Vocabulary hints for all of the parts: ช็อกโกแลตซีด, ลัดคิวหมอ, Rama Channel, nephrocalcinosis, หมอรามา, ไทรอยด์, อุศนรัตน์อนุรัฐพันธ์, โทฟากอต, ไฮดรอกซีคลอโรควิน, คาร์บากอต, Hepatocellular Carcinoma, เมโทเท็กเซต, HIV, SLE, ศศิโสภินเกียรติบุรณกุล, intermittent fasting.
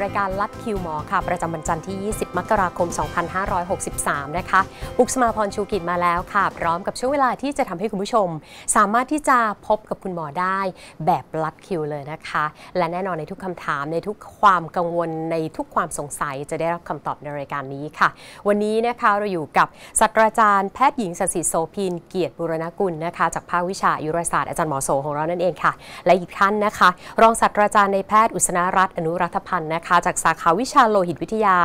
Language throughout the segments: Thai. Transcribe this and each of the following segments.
รายการลัดคิวหมอค่ะประจำวันจันทร์ที่20มกราคม2563นะคะอุกสมาพรชูกิจมาแล้วค่ะพร้อมกับช่วงเวลาที่จะทำให้คุณผู้ชมสามารถที่จะพบกับคุณหมอได้แบบลัดคิวเลยนะคะและแน่นอนในทุกคำถามในทุกความกังวลในทุกความสงสัยจะได้รับคำตอบในรายการนี้ค่ะวันนี้นะคะเราอยู่กับศาสตราจารย์แพทย์หญิงศศิโสภินเกียรติบุรณกุลนะคะจากภาควิชาอายุรศาสตร์อาจารย์หมอโสของเรานั่นเองค่ะและอีกท่านนะคะรองศาสตราจารย์ในแพทย์อุศนรัตน์อนุรัฐพันธ์นะคะจากสาขาวิชาโลหิตวิทยา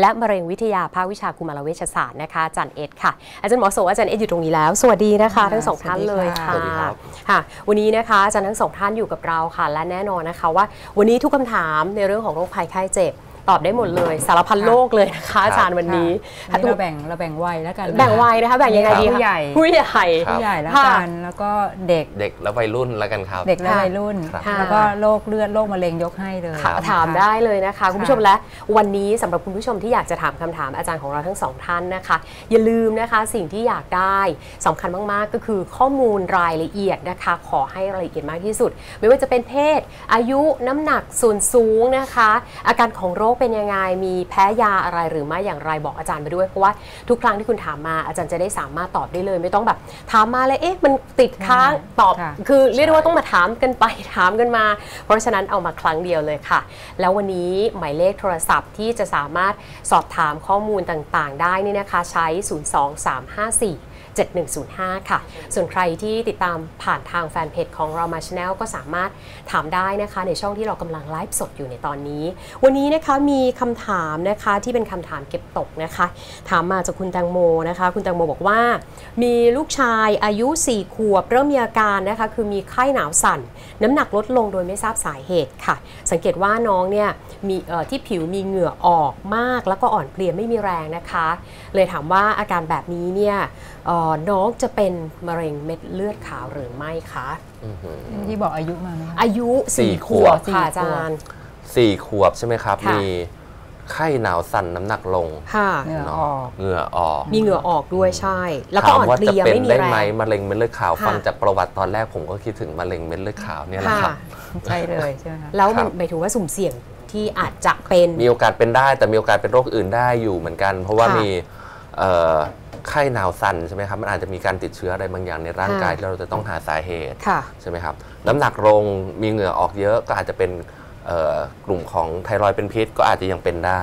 และมะเร็งวิทยาภาควิชากุมารเวชศาสตร์นะคะอาจารย์เอ็ดค่ะอาจารย์หมอโสอาจารย์เอ็ดอยู่ตรงนี้แล้วสวัสดีนะคะทั้งสองท่านเลยค่ะวันนี้นะคะอาจารย์ทั้งสองท่านอยู่กับเราค่ะและแน่นอนนะคะว่าวันนี้ทุกคำถามในเรื่องของโรคภัยไข้เจ็บตอบได้หมดเลยสารพันโลกเลยนะคะอาจารย์วันนี้เราแบ่งวัยแล้วกันแบ่งวัยนะคะแบ่งยังไงดีผู้ใหญ่ผู้ใหญ่แล้วกันแล้วก็เด็กและวัยรุ่นแล้วกันครับเด็กและวัยรุ่นแล้วก็โรคเลือดโรคมะเร็งยกให้เลยถามได้เลยนะคะคุณผู้ชมและวันนี้สำหรับคุณผู้ชมที่อยากจะถามคำถามอาจารย์ของเราทั้งสองท่านนะคะอย่าลืมนะคะสิ่งที่อยากได้สำคัญมากๆก็คือข้อมูลรายละเอียดนะคะขอให้รายละเอียดมากที่สุดไม่ว่าจะเป็นเพศอายุน้ำหนักส่วนสูงนะคะอาการของโรคเป็นยังไงมีแพ้ยาอะไรหรือไม่อย่างไรบอกอาจารย์ไปด้วยเพราะว่าทุกครั้งที่คุณถามมาอาจารย์จะได้สามารถตอบได้เลยไม่ต้องแบบถามมาเลยเอ๊ะมันติดค้างตอบคือเรียกได้ว่าต้องมาถามกันไปถามกันมาเพราะฉะนั้นเอามาครั้งเดียวเลยค่ะแล้ววันนี้หมายเลขโทรศัพท์ที่จะสามารถสอบถามข้อมูลต่างๆได้นี่นะคะใช้02-354-7105 ค่ะส่วนใครที่ติดตามผ่านทางแฟนเพจของเรามาชาแนลก็สามารถถามได้นะคะในช่องที่เรากำลังไลฟ์สดอยู่ในตอนนี้วันนี้นะคะมีคำถามนะคะที่เป็นคำถามเก็บตกนะคะถามมาจากคุณแตงโมนะคะคุณแตงโมบอกว่ามีลูกชายอายุ4ขวบเริ่มมีอาการนะคะคือมีไข้หนาวสั่นน้ำหนักลดลงโดยไม่ทราบสาเหตุค่ะสังเกตว่าน้องเนี่ยมีที่ผิวมีเหงื่อออกมากแล้วก็อ่อนเพลียไม่มีแรงนะคะเลยถามว่าอาการแบบนี้เนี่ยน้องจะเป็นมะเร็งเม็ดเลือดขาวหรือไม่คะที่บอกอายุมาอายุ4ขวบค่ะอาจารย์4ขวบใช่ไหมครับมีไข้หนาวสั่นน้ำหนักลงเหงื่อออกมีเหงื่อออกด้วยใช่แล้วก็อ่อนเพลียไม่มีแรงถามว่าจะเป็นได้ไหมมะเร็งเม็ดเลือดขาวฟังจากประวัติตอนแรกผมก็คิดถึงมะเร็งเม็ดเลือดขาวเนี่ยแหละครับใช่เลยใช่ไหมแล้วมันหมายถึงว่าสุ่มเสี่ยงที่อาจจะเป็นมีโอกาสเป็นได้แต่มีโอกาสเป็นโรคอื่นได้อยู่เหมือนกันเพราะว่ามีไข้หนาวสั่นใช่ไหมครับมันอาจจะมีการติดเชื้ออะไรบางอย่างในร่างกายที่เราจะต้องหาสาเหตุใช่ไหมครับน้ำหนักลงมีเหงื่อออกเยอะก็อาจจะเป็นกลุ่มของไทรอยด์เป็นพิษก็อาจจะยังเป็นได้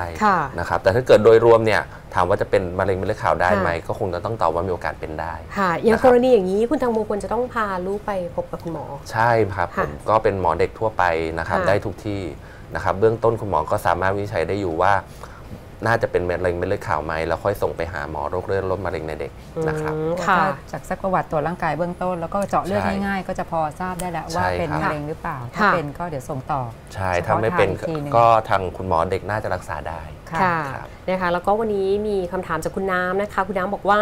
นะครับแต่ถ้าเกิดโดยรวมเนี่ยถามว่าจะเป็นมะเร็งเม็ดเลือดขาวได้ไหมก็คงจะต้องตอบว่ามีโอกาสเป็นได้ค่ะอย่างกรณีอย่างนี้คุณแตงโมควรจะต้องพาลูกไปพบกับคุณหมอใช่ครับผมก็เป็นหมอเด็กทั่วไปนะครับได้ทุกที่นะครับเบื้องต้นคุณหมอก็สามารถวินิจฉัยได้อยู่ว่าน่าจะเป็นมะเร็งเม็ดเลือดขาวไหมแล้วค่อยส่งไปหาหมอโรคเลือดลดมะเร็งในเด็กนะครับค่ะจากซักประวัติตรวจร่างกายเบื้องต้นแล้วก็เจาะเลือดง่ายๆก็จะพอทราบได้แล้วว่าเป็นมะเร็งหรือเปล่าถ้าเป็นก็เดี๋ยวส่งต่อใช่ถ้าไม่เป็นก็ทางคุณหมอเด็กน่าจะรักษาได้ค่ะนะคะแล้วก็วันนี้มีคำถามจากคุณน้ำนะคะคุณน้ำบอกว่า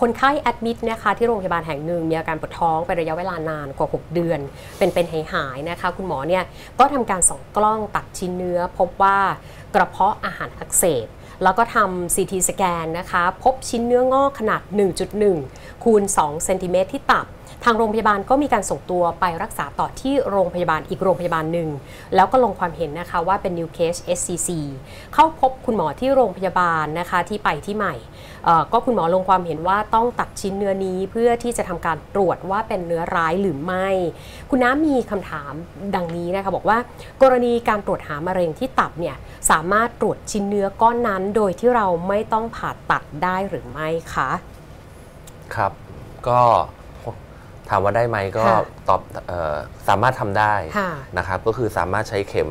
คนไข้แอดมิดนะคะที่โรงพยาบาลแห่งหนึ่งมีอาการปวดท้องเป็นระยะเวลานานกว่า6เดือนเป็นหายๆนะคะคุณหมอเนี่ยก็ทำการส่องกล้องตัดชิ้นเนื้อพบว่ากระเพาะอาหารอักเสบแล้วก็ทำ CT สแกนนะคะพบชิ้นเนื้องอกขนาด 1.1 คูณ 2 เซนติเมตรที่ตับทางโรงพยาบาลก็มีการส่งตัวไปรักษาต่อที่โรงพยาบาลอีกโรงพยาบาลหนึ่งแล้วก็ลงความเห็นนะคะว่าเป็น New Case SCC เข้าพบคุณหมอที่โรงพยาบาลนะคะที่ไปที่ใหม่ก็คุณหมอลงความเห็นว่าต้องตัดชิ้นเนื้อนี้เพื่อที่จะทำการตรวจว่าเป็นเนื้อร้ายหรือไม่คุณน้ำมีคำถามดังนี้นะคะบอกว่ากรณีการตรวจหามะเร็งที่ตับเนี่ยสามารถตรวจชิ้นเนื้อก้อนนั้นโดยที่เราไม่ต้องผ่าตัดได้หรือไม่คะครับก็ถามว่าได้ไหมก็ตอบสามารถทำได้นะครับก็คือสามารถใช้เข็ม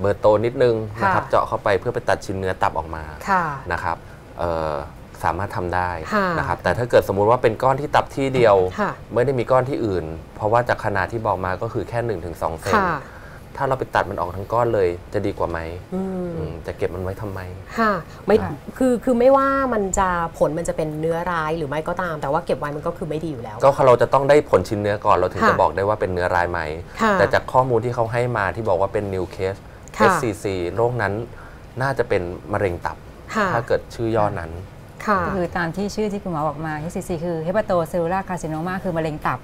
เบอร์โตนิดนึงนะครับเจาะเข้าไปเพื่อไปตัดชิ้นเนื้อตับออกมานะครับสามารถทำได้นะครับแต่ถ้าเกิดสมมุติว่าเป็นก้อนที่ตับที่เดียวไม่ได้มีก้อนที่อื่นเพราะว่าจากขนาดที่บอกมาก็คือแค่ 1-2 เซนถ้าเราไปตัดมันออกทั้งก้อนเลยจะดีกว่าไหมจะเก็บมันไว้ทำไมค่ะไม่คือไม่ว่ามันจะผลมันจะเป็นเนื้อร้ายหรือไม่ก็ตามแต่ว่าเก็บไว้มันก็คือไม่ดีอยู่แล้วก็เราจะต้องได้ผลชิ้นเนื้อก่อนเราถึงจะบอกได้ว่าเป็นเนื้อร้ายไหมแต่จากข้อมูลที่เขาให้มาที่บอกว่าเป็น New Case SCC โรคนั้นน่าจะเป็นมะเร็งตับถ้าเกิดชื่อย่อนั้น ก็คือตามที่ชื่อที่คุณหมอบอกมา HCC คือ Hepatocellular Carcinoma คือมะเร็งตับ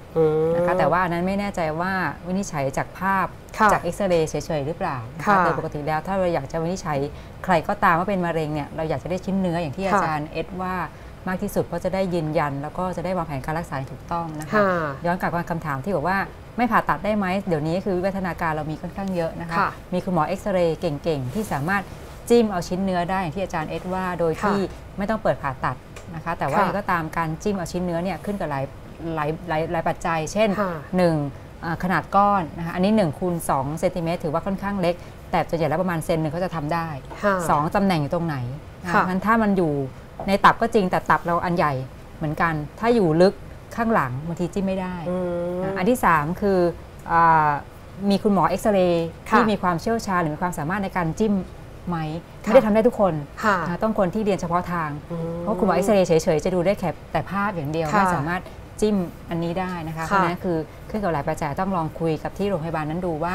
นะคะแต่ว่านั้นไม่แน่ใจว่าวินิจฉัยจากภาพจากเอ็กซเรย์เฉยๆหรือเปล่าโดยปกติแล้วถ้าเราอยากจะวินิจฉัยใครก็ตามว่าเป็นมะเร็งเนี่ยเราอยากจะได้ชิ้นเนื้ออย่างที่อาจารย์เอ็ดว่ามากที่สุดเพราะจะได้ยืนยันแล้วก็จะได้วางแผนการรักษาถูกต้องนะคะย้อนกลับมาคำถามที่บอกว่าไม่ผ่าตัดได้ไหมเดี๋ยวนี้คือวิวัฒนาการเรามีค่อนข้างเยอะนะคะมีคุณหมอเอ็กซเรย์เก่งๆที่สามารถจิ้มเอาชิ้นเนื้อได้อย่างที่อาจารย์เอ็ดว่าโดยที่ไม่ต้องเปิดผ่าตัดนะคะแต่ว่าก็ตามการจิ้มเอาชิ้นเนื้อเนี่ยขึ้นกับหลายปัจจัยเช่น1ขนาดก้อนนะคะอันนี้1 คูณ 2 เซนติเมตรถือว่าค่อนข้างเล็กแต่ส่วนใหญ่แล้วประมาณเซนหนึ่งเขาจะทำได้2ตำแหน่งอยู่ตรงไหนงั้นถ้ามันอยู่ในตับก็จริงแต่ตับเราอันใหญ่เหมือนกันถ้าอยู่ลึกข้างหลังบางทีจิ้มไม่ได้อันที่3คือมีคุณหมอเอ็กซเรย์ที่มีความเชี่ยวชาญหรือมีความสามารถในการจิ้มไหมไม่ได้ทำได้ทุกคนต้องคนที่เรียนเฉพาะทางเพราะคุณหมอเอ็กซเรย์เฉยๆจะดูได้แค่แต่ภาพอย่างเดียวไม่สามารถจิ้มอันนี้ได้นะคะเพราะนั้นคือขึ้นกับหลายปัจจัยต้องลองคุยกับที่โรงพยาบาลนั้นดูว่า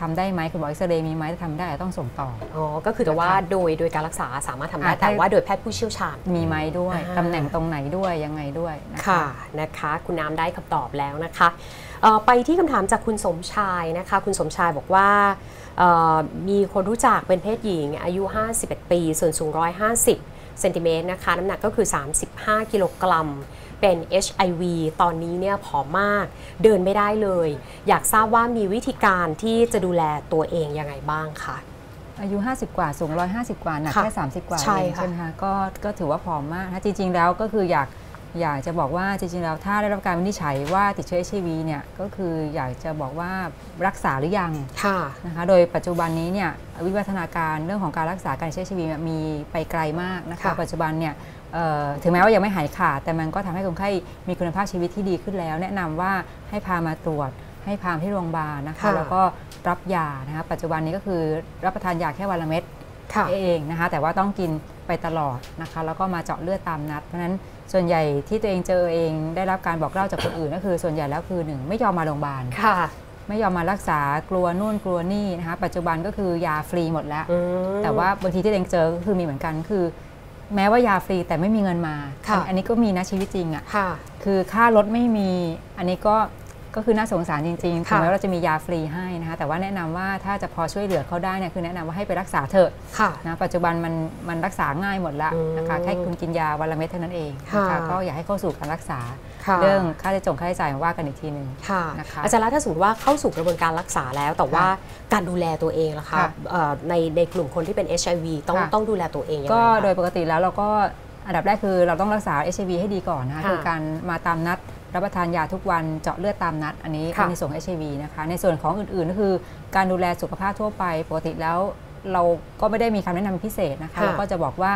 ทำได้ไหมคุณหมอเอ็กซเรย์มีไหมทำได้ต้องส่งต่ออ๋อก็คือแต่ว่าโดยการรักษาสามารถทำได้แต่ว่าโดยแพทย์ผู้เชี่ยวชาญมีไหมด้วยตำแหน่งตรงไหนด้วยยังไงด้วยนะคะนะคะคุณน้ำได้คำตอบแล้วนะคะไปที่คำถามจากคุณสมชายนะคะคุณสมชายบอกว่ามีคนรู้จักเป็นเพศหญิงอายุ51ปีส่วนสูง150เซนติเมตรนะคะน้ำหนักก็คือ35กิโลกรัมเป็น HIV ตอนนี้เนี่ยผอมมากเดินไม่ได้เลยอยากทราบว่ามีวิธีการที่จะดูแลตัวเองยังไงบ้างคะอายุ50กว่าสูง150กว่าหนักแค่30กว่าเองใช่ไหมคะก็ถือว่าผอมมากนะจริงๆแล้วก็คืออยากจะบอกว่าจริงๆแล้วถ้าได้รับการวินิจฉัยว่าติดเชื้อ HIV เนี่ยก็คืออยากจะบอกว่ารักษาหรือยังนะคะโดยปัจจุบันนี้เนี่ยวิวัฒนาการเรื่องของการรักษาการติดเชื้อ HIV มีไปไกลมากนะคะปัจจุบันเนี่ยถึงแม้ว่ายังไม่หายขาดแต่มันก็ทำให้คนไข้มีคุณภาพชีวิตที่ดีขึ้นแล้วแนะนำว่าให้พามาตรวจให้พาที่โรงพยาบาลนะคะแล้วก็รับยานะคะปัจจุบันนี้ก็คือรับประทานยาแค่วันละเม็ดเองนะคะแต่ว่าต้องกินไปตลอดนะคะแล้วก็มาเจาะเลือดตามนัดเพราะฉะนั้นส่วนใหญ่ที่ตัวเองเจอเองได้รับการบอกเล่าจากคนอื่นก็คือส่วนใหญ่แล้วคือ1ไม่ยอมมาโรงพยาบาลไม่ยอมมารักษากลัวนู่นกลัวนี่นะคะปัจจุบันก็คือยาฟรีหมดแล้วแต่ว่าบางทีที่ตัวเองเจอก็คือมีเหมือนกันคือแม้ว่ายาฟรีแต่ไม่มีเงินมาอันนี้ก็มีนะชีวิตจริงอ่ะคือค่ารถไม่มีอันนี้ก็คือน่าสงสารจริงๆถึงแม้ว่าเราจะมียาฟรีให้นะคะแต่ว่าแนะนำว่าถ้าจะพอช่วยเหลือเขาได้เนี่ยคือแนะนำว่าให้ไปรักษาเถอะนะปัจจุบันมันรักษาง่ายหมดละนะคะแค่คุณกินยาวันละเม็ดเท่านั้นเองนะคะก็อยากให้เข้าสู่การรักษาเรื่องค่าใช้จ่ายว่ากันอีกทีหนึ่งนะคะอาจารย์แล้วถ้าสมมติว่าเข้าสู่กระบวนการรักษาแล้วแต่ว่าการดูแลตัวเองล่ะคะในกลุ่มคนที่เป็น HIV ต้องดูแลตัวเองก็โดยปกติแล้วเราก็อันดับแรกคือเราต้องรักษา HIV ให้ดีก่อนนะคะคือการมาตามนัดรับประทานยาทุกวันเจาะเลือดตามนัดอันนี้เป็นในส่วน HIV นะคะในส่วนของอื่นๆก็คือการดูแลสุขภาพทั่วไปปกติแล้วเราก็ไม่ได้มีคำแนะนำพิเศษนะคะเราก็จะบอกว่า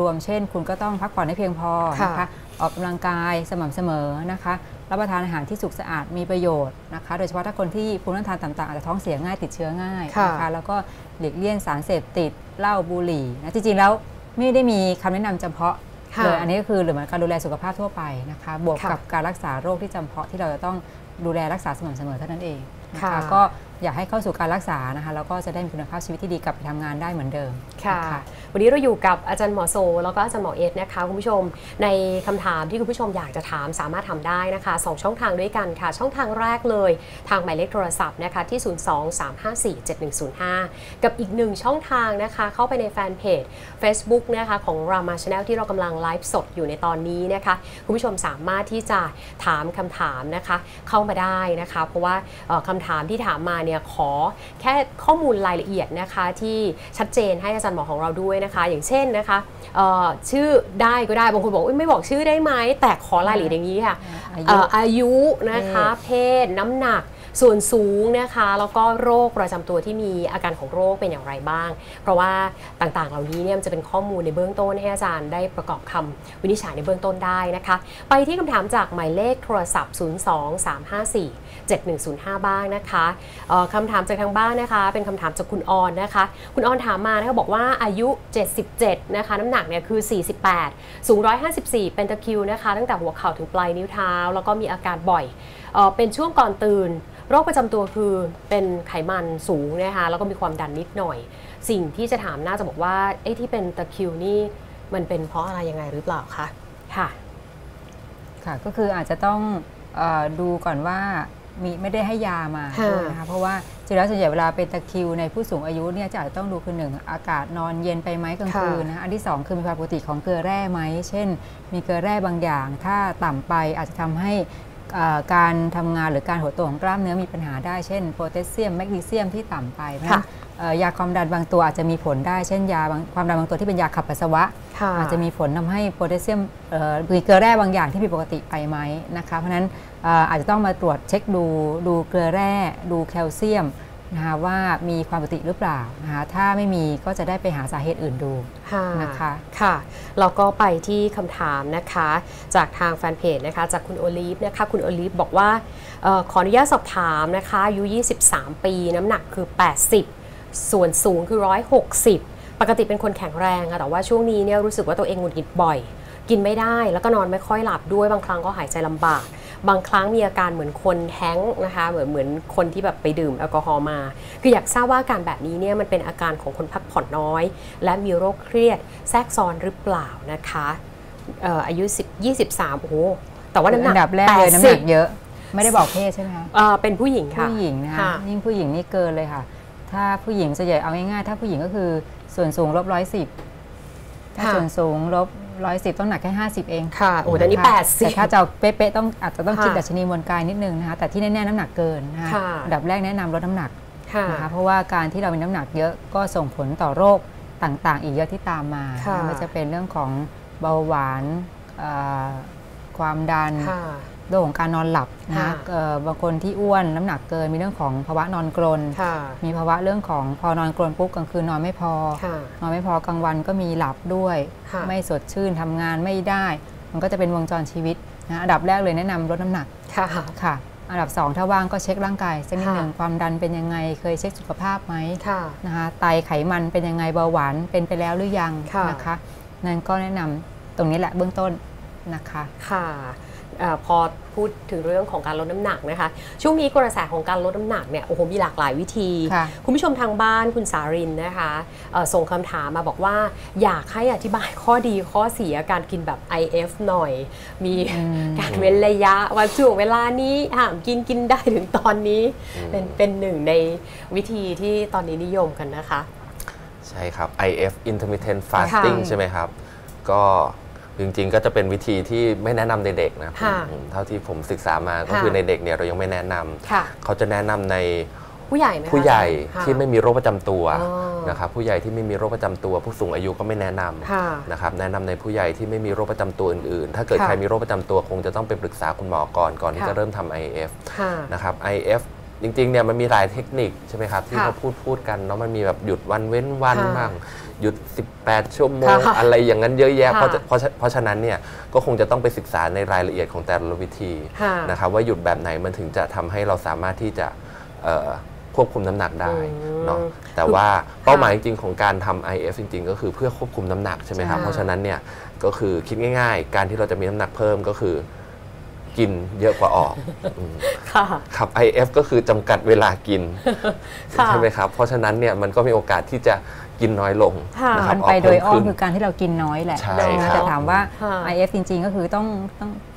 รวมๆเช่นคุณก็ต้องพักผ่อนให้เพียงพอนะคะออกกำลังกายสม่ำเสมอนะคะรับประทานอาหารที่สุกสะอาดมีประโยชน์นะคะโดยเฉพาะถ้าคนที่ภูมิต้านทานต่ำๆอาจจะท้องเสียง่ายติดเชื้อง่ายนะคะแล้วก็หลีกเลี่ยงสารเสพติดเหล้าบุหรี่นะจริงๆแล้วไม่ได้มีคำแนะนำเฉพาะเลยอันนี้ก็คือหรือเหมือนการดูแลสุขภาพทั่วไปนะคะบวกกับการรักษาโรคที่จำเพาะที่เราจะต้องดูแลรักษาสม่ำเสมอเท่านั้นเองนะคะก็อยากให้เข้าสู่การรักษานะคะแล้วก็จะได้มีคุณภาพชีวิตที่ดีกลับไปทำงานได้เหมือนเดิมค่ะวันนี้เราอยู่กับอาจารย์หมอโซแล้วก็อาจารย์หมอเอ็ดนะคะคุณผู้ชมในคำถามที่คุณผู้ชมอยากจะถามสามารถทำได้นะคะ2ช่องทางด้วยกันค่ะช่องทางแรกเลยทางหมายเลขโทรศัพท์นะคะที่02-354-7105กับอีก1ช่องทางนะคะเข้าไปในแฟนเพจ Facebook นะคะของ Rama Channel ที่เรากำลังไลฟ์สดอยู่ในตอนนี้นะคะคุณผู้ชมสามารถที่จะถามคำถามนะคะเข้ามาได้นะคะเพราะว่าคำถามที่ถามมาเนี่ยขอแค่ข้อมูลรายละเอียดนะคะที่ชัดเจนให้อาจารย์หมอของเราด้วยนะคะอย่างเช่นนะคะชื่อได้ก็ได้บางคนบอกไม่บอกชื่อได้ไหมแต่ขอรายละเอียดอย่างนี้ค่ะอายุนะคะเพศน้ำหนักส่วนสูงนะคะแล้วก็โรคประจำตัวที่มีอาการของโรคเป็นอย่างไรบ้างเพราะว่าต่างๆเหล่านี้เนี่ยจะเป็นข้อมูลในเบื้องต้นให้อาจารย์ได้ประกอบคำวินิจฉัยในเบื้องต้นได้นะคะไปที่คำถามจากหมายเลขโทรศัพท์ 02-354-7105 บ้างนะคะคำถามจากทางบ้านนะคะเป็นคำถามจากคุณออนนะคะคุณออนถามมานะคะบอกว่าอายุ77นะคะน้ำหนักเนี่ยคือ48สูง154เป็นตะคริวนะคะตั้งแต่หัวเข่าถึงปลายนิ้วเท้าแล้วก็มีอาการบ่อยเป็นช่วงก่อนตื่นโรคประจำตัวคือเป็นไขมันสูงนะคะแล้วก็มีความดันนิดหน่อยสิ่งที่จะถามน่าจะบอกว่าไอ้ที่เป็นตะคริวนี่ มันเป็นเพราะอะไรยังไงหรือเปล่าคะค่ะค่ะก็คืออาจจะต้องดูก่อนว่าไม่ได้ให้ยามาด้วยนะคะเพราะว่าจริงแล้วส่วนใหญ่เวลาเป็นตะคริวในผู้สูงอายุเนี่ยจะอาจจะต้องดูคือหนึ่งอากาศนอนเย็นไปไหมกลางคืนนะคะอันที่2คือมีความผิดปกติของเกลือแร่ไหมเช่นมีเกลือแร่บางอย่างถ้าต่ำไปอาจจะทำให้การทำงานหรือการหดตัวของกล้ามเนื้อมีปัญหาได้เช่นโพแทสเซียมแมกนีเซียมที่ต่ำไปนะคะยาความดันบางตัวอาจจะมีผลได้เช่นยาความดันบางตัวที่เป็นยาขับปัสสาวะอาจจะมีผลทำให้โพแทสเซียมมีเกลือแร่บางอย่างที่ผิดปกติไปไหมนะคะเพราะฉะนั้นอาจจะต้องมาตรวจเช็คดูเกลือแร่ดูแคลเซียมนะคะว่ามีความผิดปกติหรือเปล่านะคะถ้าไม่มีก็จะได้ไปหาสาเหตุอื่นดูนะคะค่ะเราก็ไปที่คำถามนะคะจากทางแฟนเพจนะคะจากคุณโอลิฟนะคะคุณโอลิฟบอกว่าขออนุญาตสอบถามนะคะอายุ23ปีน้ำหนักคือ80ส่วนสูงคือ160ปกติเป็นคนแข็งแรงค่ะแต่ว่าช่วงนี้เนี่ยรู้สึกว่าตัวเองหงุดหงิดบ่อยกินไม่ได้แล้วก็นอนไม่ค่อยหลับด้วยบางครั้งก็หายใจลำบากบางครั้งมีอาการเหมือนคนแท้งนะคะเหมือนคนที่แบบไปดื่มแอลกอฮอล์มาคืออยากทราบว่าอาการแบบนี้เนี่ยมันเป็นอาการของคนพักผ่อนน้อยและมีโรคเครียดแทรกซ้อนหรือเปล่านะคะอายุ23โอ้โหแต่ว่าน้ำหนัก80เยอะไม่ได้บอกเพศใช่ไหมคะเป็นผู้หญิงค่ะผู้หญิงนะคะยิ่งผู้หญิงนี่เกินเลยค่ะถ้าผู้หญิงจะใหญ่เอาง่ายๆถ้าผู้หญิงก็คือส่วนสูงลบ110ถ้าส่วนสูงลบ110ต้องหนักแค่50เองค่ะโอ้แต่นี่80แต่ถ้าจะเป๊ะๆต้องอาจจะต้องคิดดัชนีมวลกายนิดนึงนะคะแต่ที่แน่ๆน้ำหนักเกินนะคะอันดับแรกแนะนำลดน้ำหนักนะคะเพราะว่าการที่เรามีน้ำหนักเยอะก็ส่งผลต่อโรคต่างๆอีกเยอะที่ตามมาไม่ว่าจะเป็นเรื่องของเบาหวานความดันเรื่องของการนอนหลับนะบางคนที่อ้วนน้ำหนักเกินมีเรื่องของภาวะนอนกรนมีภาวะเรื่องของพอนอนกรนปุ๊บกลางคืนนอนไม่พอนอนไม่พอกลางวันก็มีหลับด้วยไม่สดชื่นทำงานไม่ได้มันก็จะเป็นวงจรชีวิตนะอันดับแรกเลยแนะนำลดน้ำหนักค่ะอันดับ2ถ้าว่างก็เช็คร่างกายสักนิดหนึ่งความดันเป็นยังไงเคยเช็คสุขภาพไหมนะคะไตไขมันเป็นยังไงเบาหวานเป็นไปแล้วหรือยังนะคะนั่นก็แนะนำตรงนี้แหละเบื้องต้นนะคะค่ะพอพูดถึงเรื่องของการลดน้ำหนักนะคะช่วงนี้กระแสของการลดน้ำหนักเนี่ยโอ้โหมีหลากหลายวิธีคุณผู้ชมทางบ้านคุณสารินนะคะส่งคำถามมาบอกว่าอยากให้อธิบายข้อดีข้อเสียการกินแบบ IF หน่อยมีการเว้นระยะว่าช่วงเวลานี้ห้ามกินได้ถึงตอนนี้เป็นหนึ่งในวิธีที่ตอนนี้นิยมกันนะคะใช่ครับ IF intermittent fasting ใช่ไหมครับก็จริงๆก็จะเป็นวิธีที่ไม่แนะนำในเด็กนะเท่าที่ผมศึกษามาก็คือในเด็กเนี่ยเรายังไม่แนะนำเขาจะแนะนำในผู้ใหญ่ที่ไม่มีโรคประจำตัวนะครับผู้ใหญ่ที่ไม่มีโรคประจำตัวผู้สูงอายุก็ไม่แนะนำนะครับแนะนำในผู้ใหญ่ที่ไม่มีโรคประจำตัวอื่นๆถ้าเกิดใครมีโรคประจำตัวคงจะต้องไปปรึกษาคุณหมอก่อนที่จะเริ่มทำ IF นะครับ IFจริงๆเนี่ยมันมีหลายเทคนิคใช่ไหมครับที่เขาพูดกันเนาะมันมีแบบหยุดวันเว้นวันบ้างหยุด18ชั่วโมงอะไรอย่างนั้นเยอะแยะเพราะฉะนั้นเนี่ยก็คงจะต้องไปศึกษาในรายละเอียดของแต่ละวิธีนะครับว่าหยุดแบบไหนมันถึงจะทำให้เราสามารถที่จะควบคุมน้ำหนักได้เนาะแต่ว่าเป้าหมายจริงๆของการทำ IF จริงๆก็คือเพื่อควบคุมน้ำหนักใช่ไหมครับเพราะฉะนั้นเนี่ยก็คือคิดง่ายๆการที่เราจะมีน้ำหนักเพิ่มก็คือกินเยอะกว่าออกครับ IF ก็คือจำกัดเวลากินใช่ไหมครับเพราะฉะนั้นเนี่ยมันก็มีโอกาสที่จะกินน้อยลงนะครับไปโดยอ้อมคือการที่เรากินน้อยแหละแต่ถามว่า IF จริงๆก็คือต้อง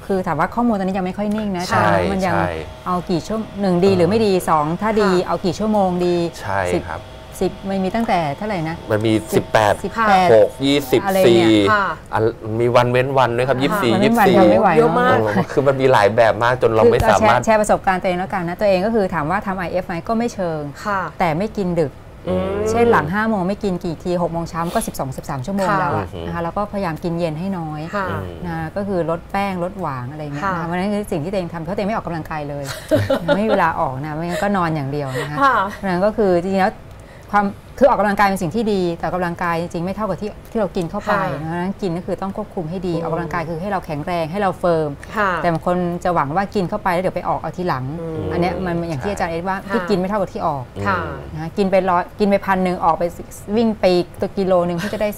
คือถามว่าข้อมูลตอนนี้ยังไม่ค่อยนิ่งนะแต่มันยังเอากี่ชั่วโมงหนึ่งดีหรือไม่ดี2ถ้าดีเอากี่ชั่วโมงดีใช่ครับ10มันมีตั้งแต่เท่าไหร่นะมันมี18 6 24มีวันเว้นวันด้วยครับ24เยอะมากคือมันมีหลายแบบมากจนเราไม่สามารถแชร์ประสบการณ์ตัวเองแล้วกันนะตัวเองก็คือถามว่าทำ IF ไหมก็ไม่เชิงแต่ไม่กินดึกเช่นหลัง5โมงไม่กินกี่ที6โมงเช้าก็12-13ชั่วโมงแล้วนะคะแล้วก็พยายามกินเย็นให้น้อยนะก็คือลดแป้งลดหวานอะไรเงี้ยนะเพราะนั้นคือสิ่งที่ตัวเองทำเพราะตัวเองไม่ออกกำลังกายเลยไม่มีเวลาออกนะไม่งั้นก็นอนอย่างเดียวนะคะนั่นก็คือจริงๆแล้วคือออกกำลังกายเป็นสิ่งที่ดีแต่กำลังกายจริงๆไม่เท่ากับที่เรากินเข้าไปนะกินก็คือต้องควบคุมให้ดีออกกำลังกายคือให้เราแข็งแรงให้เราเฟิร์มแต่บางคนจะหวังว่ากินเข้าไปแล้วเดี๋ยวไปออกเอาทีหลังอันนี้มันอย่างที่อาจารย์เอ็ดว่าที่กินไม่เท่ากับที่ออกนะกินไป100กินไป1,000ออกไปวิ่งไปตัวกิโลนึงเพิ่งจะได้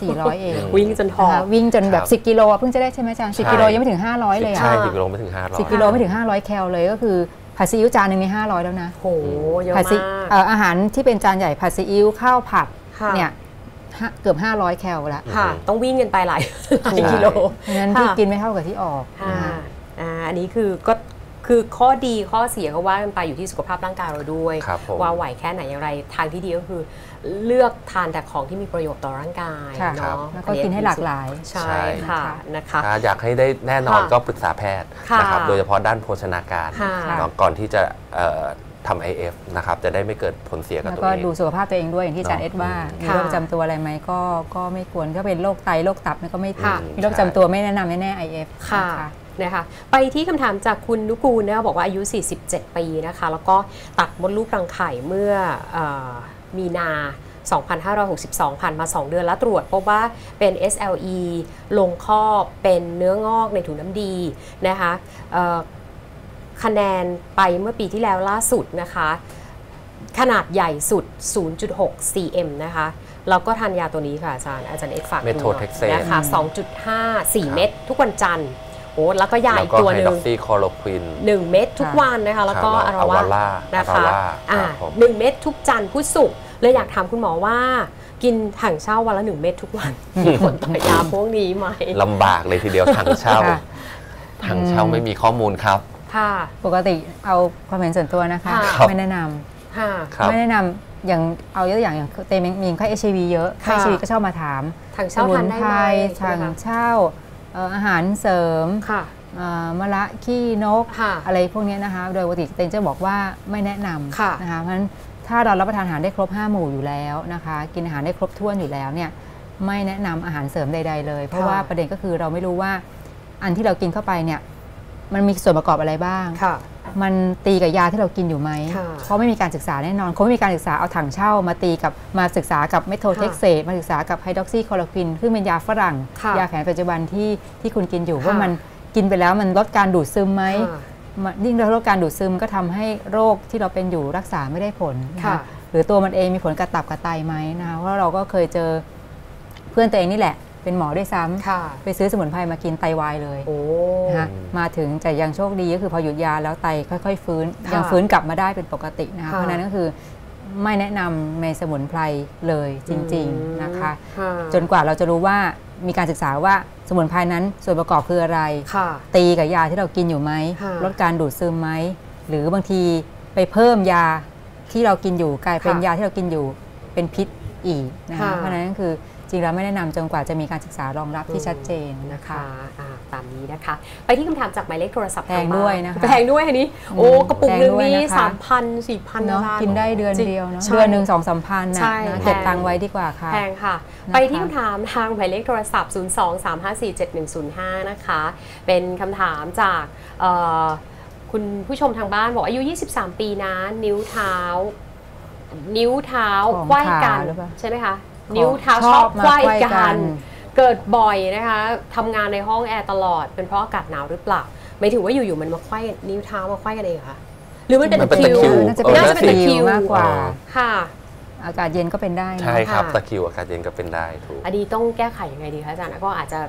300-400เองวิ่งจนท้อวิ่งจนแบบ10กิโลเพิ่งจะได้ใช่ไหมอาจารย์10กิโลยังไม่ถึง500เลยอ่ะใช่10กิโลไม่ถึง50010กิโลไม่ถึง500แคลเลยก็คือผัดซีอิ๊วจานหนึ่งมี500แล้วนะโอ้โหเยอะมากอาหารที่เป็นจานใหญ่ผัดซีอิ๊วข้าวผัดเนี่ย เกือบ500แคลละค่ะต้องวิ่งกันไปหลายกิโลนั้นที่กินไม่เท่ากับที่ออกอันนี้คือก็คือข้อดีข้อเสียก็ว่ากันไปอยู่ที่สุขภาพร่างกายเราด้วยว่าไหวแค่ไหนอย่างไรทางที่ดีก็คือเลือกทานแต่ของที่มีประโยชน์ต่อร่างกายเนาะแล้วก็กินให้หลากหลายใช่ค่ะนะคะอยากให้ได้แน่นอนก็ปรึกษาแพทย์นะครับโดยเฉพาะด้านโภชนาการก่อนที่จะทำ IF นะครับจะได้ไม่เกิดผลเสียกับตัวเองแล้วก็ดูสุขภาพตัวเองด้วยอย่างที่อาจารย์เอ็ดว่ามีโรคประจำตัวอะไรไหมก็ไม่ควรถ้าเป็นโรคไตโรคตับก็ไม่มีโรคประจำตัวไม่แนะนำแน่ๆ IF ค่ะนะคะไปที่คำถามจากคุณนุกูลนะคะบอกว่าอายุ47ปีนะคะแล้วก็ตัดมดลูกรังไข่เมื่อมีนา2562ผ่านมา2เดือนแล้วตรวจพบว่าเป็น SLE ลงข้อเป็นเนื้องอกในถุงน้ำดีนะคะคะแนนไปเมื่อปีที่แล้วล่าสุดนะคะขนาดใหญ่สุด 0.6 cm นะคะเราก็ทานยาตัวนี้ค่ะอาจารย์เอ็ดฝากดูนะคะ 2.54 เม็ดทุกวันจันทร์โอ้แล้วก็ยาอีกตัวหนึ่ง1เม็ดทุกวันนะคะแล้วก็อาราวานะคะ1เม็ดทุกจันทร์พุธศุกร์เลยอยากถามคุณหมอว่ากินถังเช่าวันละ1เม็ดทุกวันมีผลต่อยาพวกนี้ไหมลำบากเลยทีเดียวถังเช่าไม่มีข้อมูลครับปกติเอาความเห็นส่วนตัวนะคะไม่แนะนำอย่างเอาเยอะอย่างเตมมีค่า HIV เยอะค่า HIV ก็ชอบมาถามถังเช่าทานได้ไหมถังเช่าอาหารเสริมมะละขี้นกอะไรพวกนี้นะคะโดยปกติเตนจะบอกว่าไม่แนะนำนะคะเพราะฉะนั้นถ้าเรารับประทานอาหารได้ครบ5หมู่อยู่แล้วนะคะกินอาหารได้ครบถ้วนอยู่แล้วเนี่ยไม่แนะนำอาหารเสริมใดๆเลยเพราะว่าประเด็นก็คือเราไม่รู้ว่าอันที่เรากินเข้าไปเนี่ยมันมีส่วนประกอบอะไรบ้างมันตีกับยาที่เรากินอยู่ไหมเพราะไม่มีการศึกษาแน่นอนเขาไม่มีการศึกษาเอาถังเช่ามาตีกับมาศึกษากับเมโทเท็กเซตมาศึกษากับไฮดรอกซีคลอโรควินซึ่งเป็นยาฝรั่งยาแผนปัจจุบันที่คุณกินอยู่ว่ามันกินไปแล้วมันลดการดูดซึมไหมยิ่งลดการดูดซึมก็ทำให้โรคที่เราเป็นอยู่รักษาไม่ได้ผลหรือตัวมันเองมีผลกระตับกระไตไหมนะคะเพราะเราก็เคยเจอเพื่อนตัวเองนี่แหละเป็นหมอด้วยซ้ำไปซื้อสมุนไพรมากินไตวายเลยนะคะมาถึงแต่ยังโชคดีก็คือพอหยุดยาแล้วไตค่อยๆฟื้นยังฟื้นกลับมาได้เป็นปกตินะคะเพราะนั้นก็คือไม่แนะนำในสมุนไพรเลยจริงๆนะคะจนกว่าเราจะรู้ว่ามีการศึกษาว่าสมุนไพรนั้นส่วนประกอบคืออะไรตีกับยาที่เรากินอยู่ไหมลดการดูดซึมไหมหรือบางทีไปเพิ่มยาที่เรากินอยู่กลายเป็นยาที่เรากินอยู่เป็นพิษอีกนะคะเพราะนั้นก็คือจริงแล้วไม่แนะนำจนกว่าจะมีการศึกษารองรับที่ชัดเจนนะคะตามนี้นะคะไปที่คำถามจากหมายเลขโทรศัพท์แพงด้วยนะคะแพงด้วยอันนี้โอ้กระปุกนึงนี่ 3,000-4,000 เนาะกินได้เดือนเดียวเนาะเดือนหนึ่ง 2-3 พันนะเก็บตังไว้ดีกว่าค่ะแพงค่ะไปที่คำถามทางหมายเลขโทรศัพท์02-354-7105นะคะเป็นคำถามจากคุณผู้ชมทางบ้านบอกอายุ23ปีนะนิ้วเท้าไขว้กันใช่ไหมคะนิ้วเท้าชอบไขว้กันเกิดบ่อยนะคะทำงานในห้องแอร์ตลอดเป็นเพราะอากาศหนาวหรือเปล่าไม่ถือว่าอยู่ๆมันมาไขว้นิ้วเท้ามาไขว้กันเองค่ะหรือมันเป็นตะคิวน่าจะเป็นตะคิวมากกว่าค่ะอากาศเย็นก็เป็นได้ใช่ครับตะคิวอากาศเย็นก็เป็นได้ถูกอันนี้ต้องแก้ไขยังไงดีคะอาจารย์ก็อาจจะ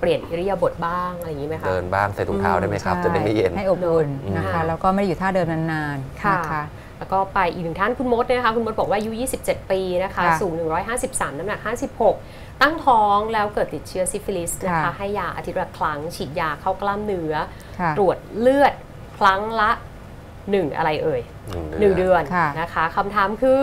เปลี่ยนอิริยาบถบ้างอะไรอย่างนี้ไหมคะเดินบ้างใส่ถุงเท้าได้ไหมครับจะได้ไม่เย็นให้อบอุ่นนะคะแล้วก็ไม่อยู่ท่าเดิมนานๆนะคะแล้วก็ไปอีกหนึ่งท่านคุณมดนะคะคุณมดบอกว่าอายุ27ปีนะคะสูง153น้ำหนัก56ตั้งท้องแล้วเกิดติดเชื้อซิฟิลิสนะคะให้ยาอาทิตย์ละครั้งฉีดยาเข้ากล้ามเนื้อตรวจเลือดครั้งละ1อะไรเอ่ย1เดือนนะคะคำถามคือ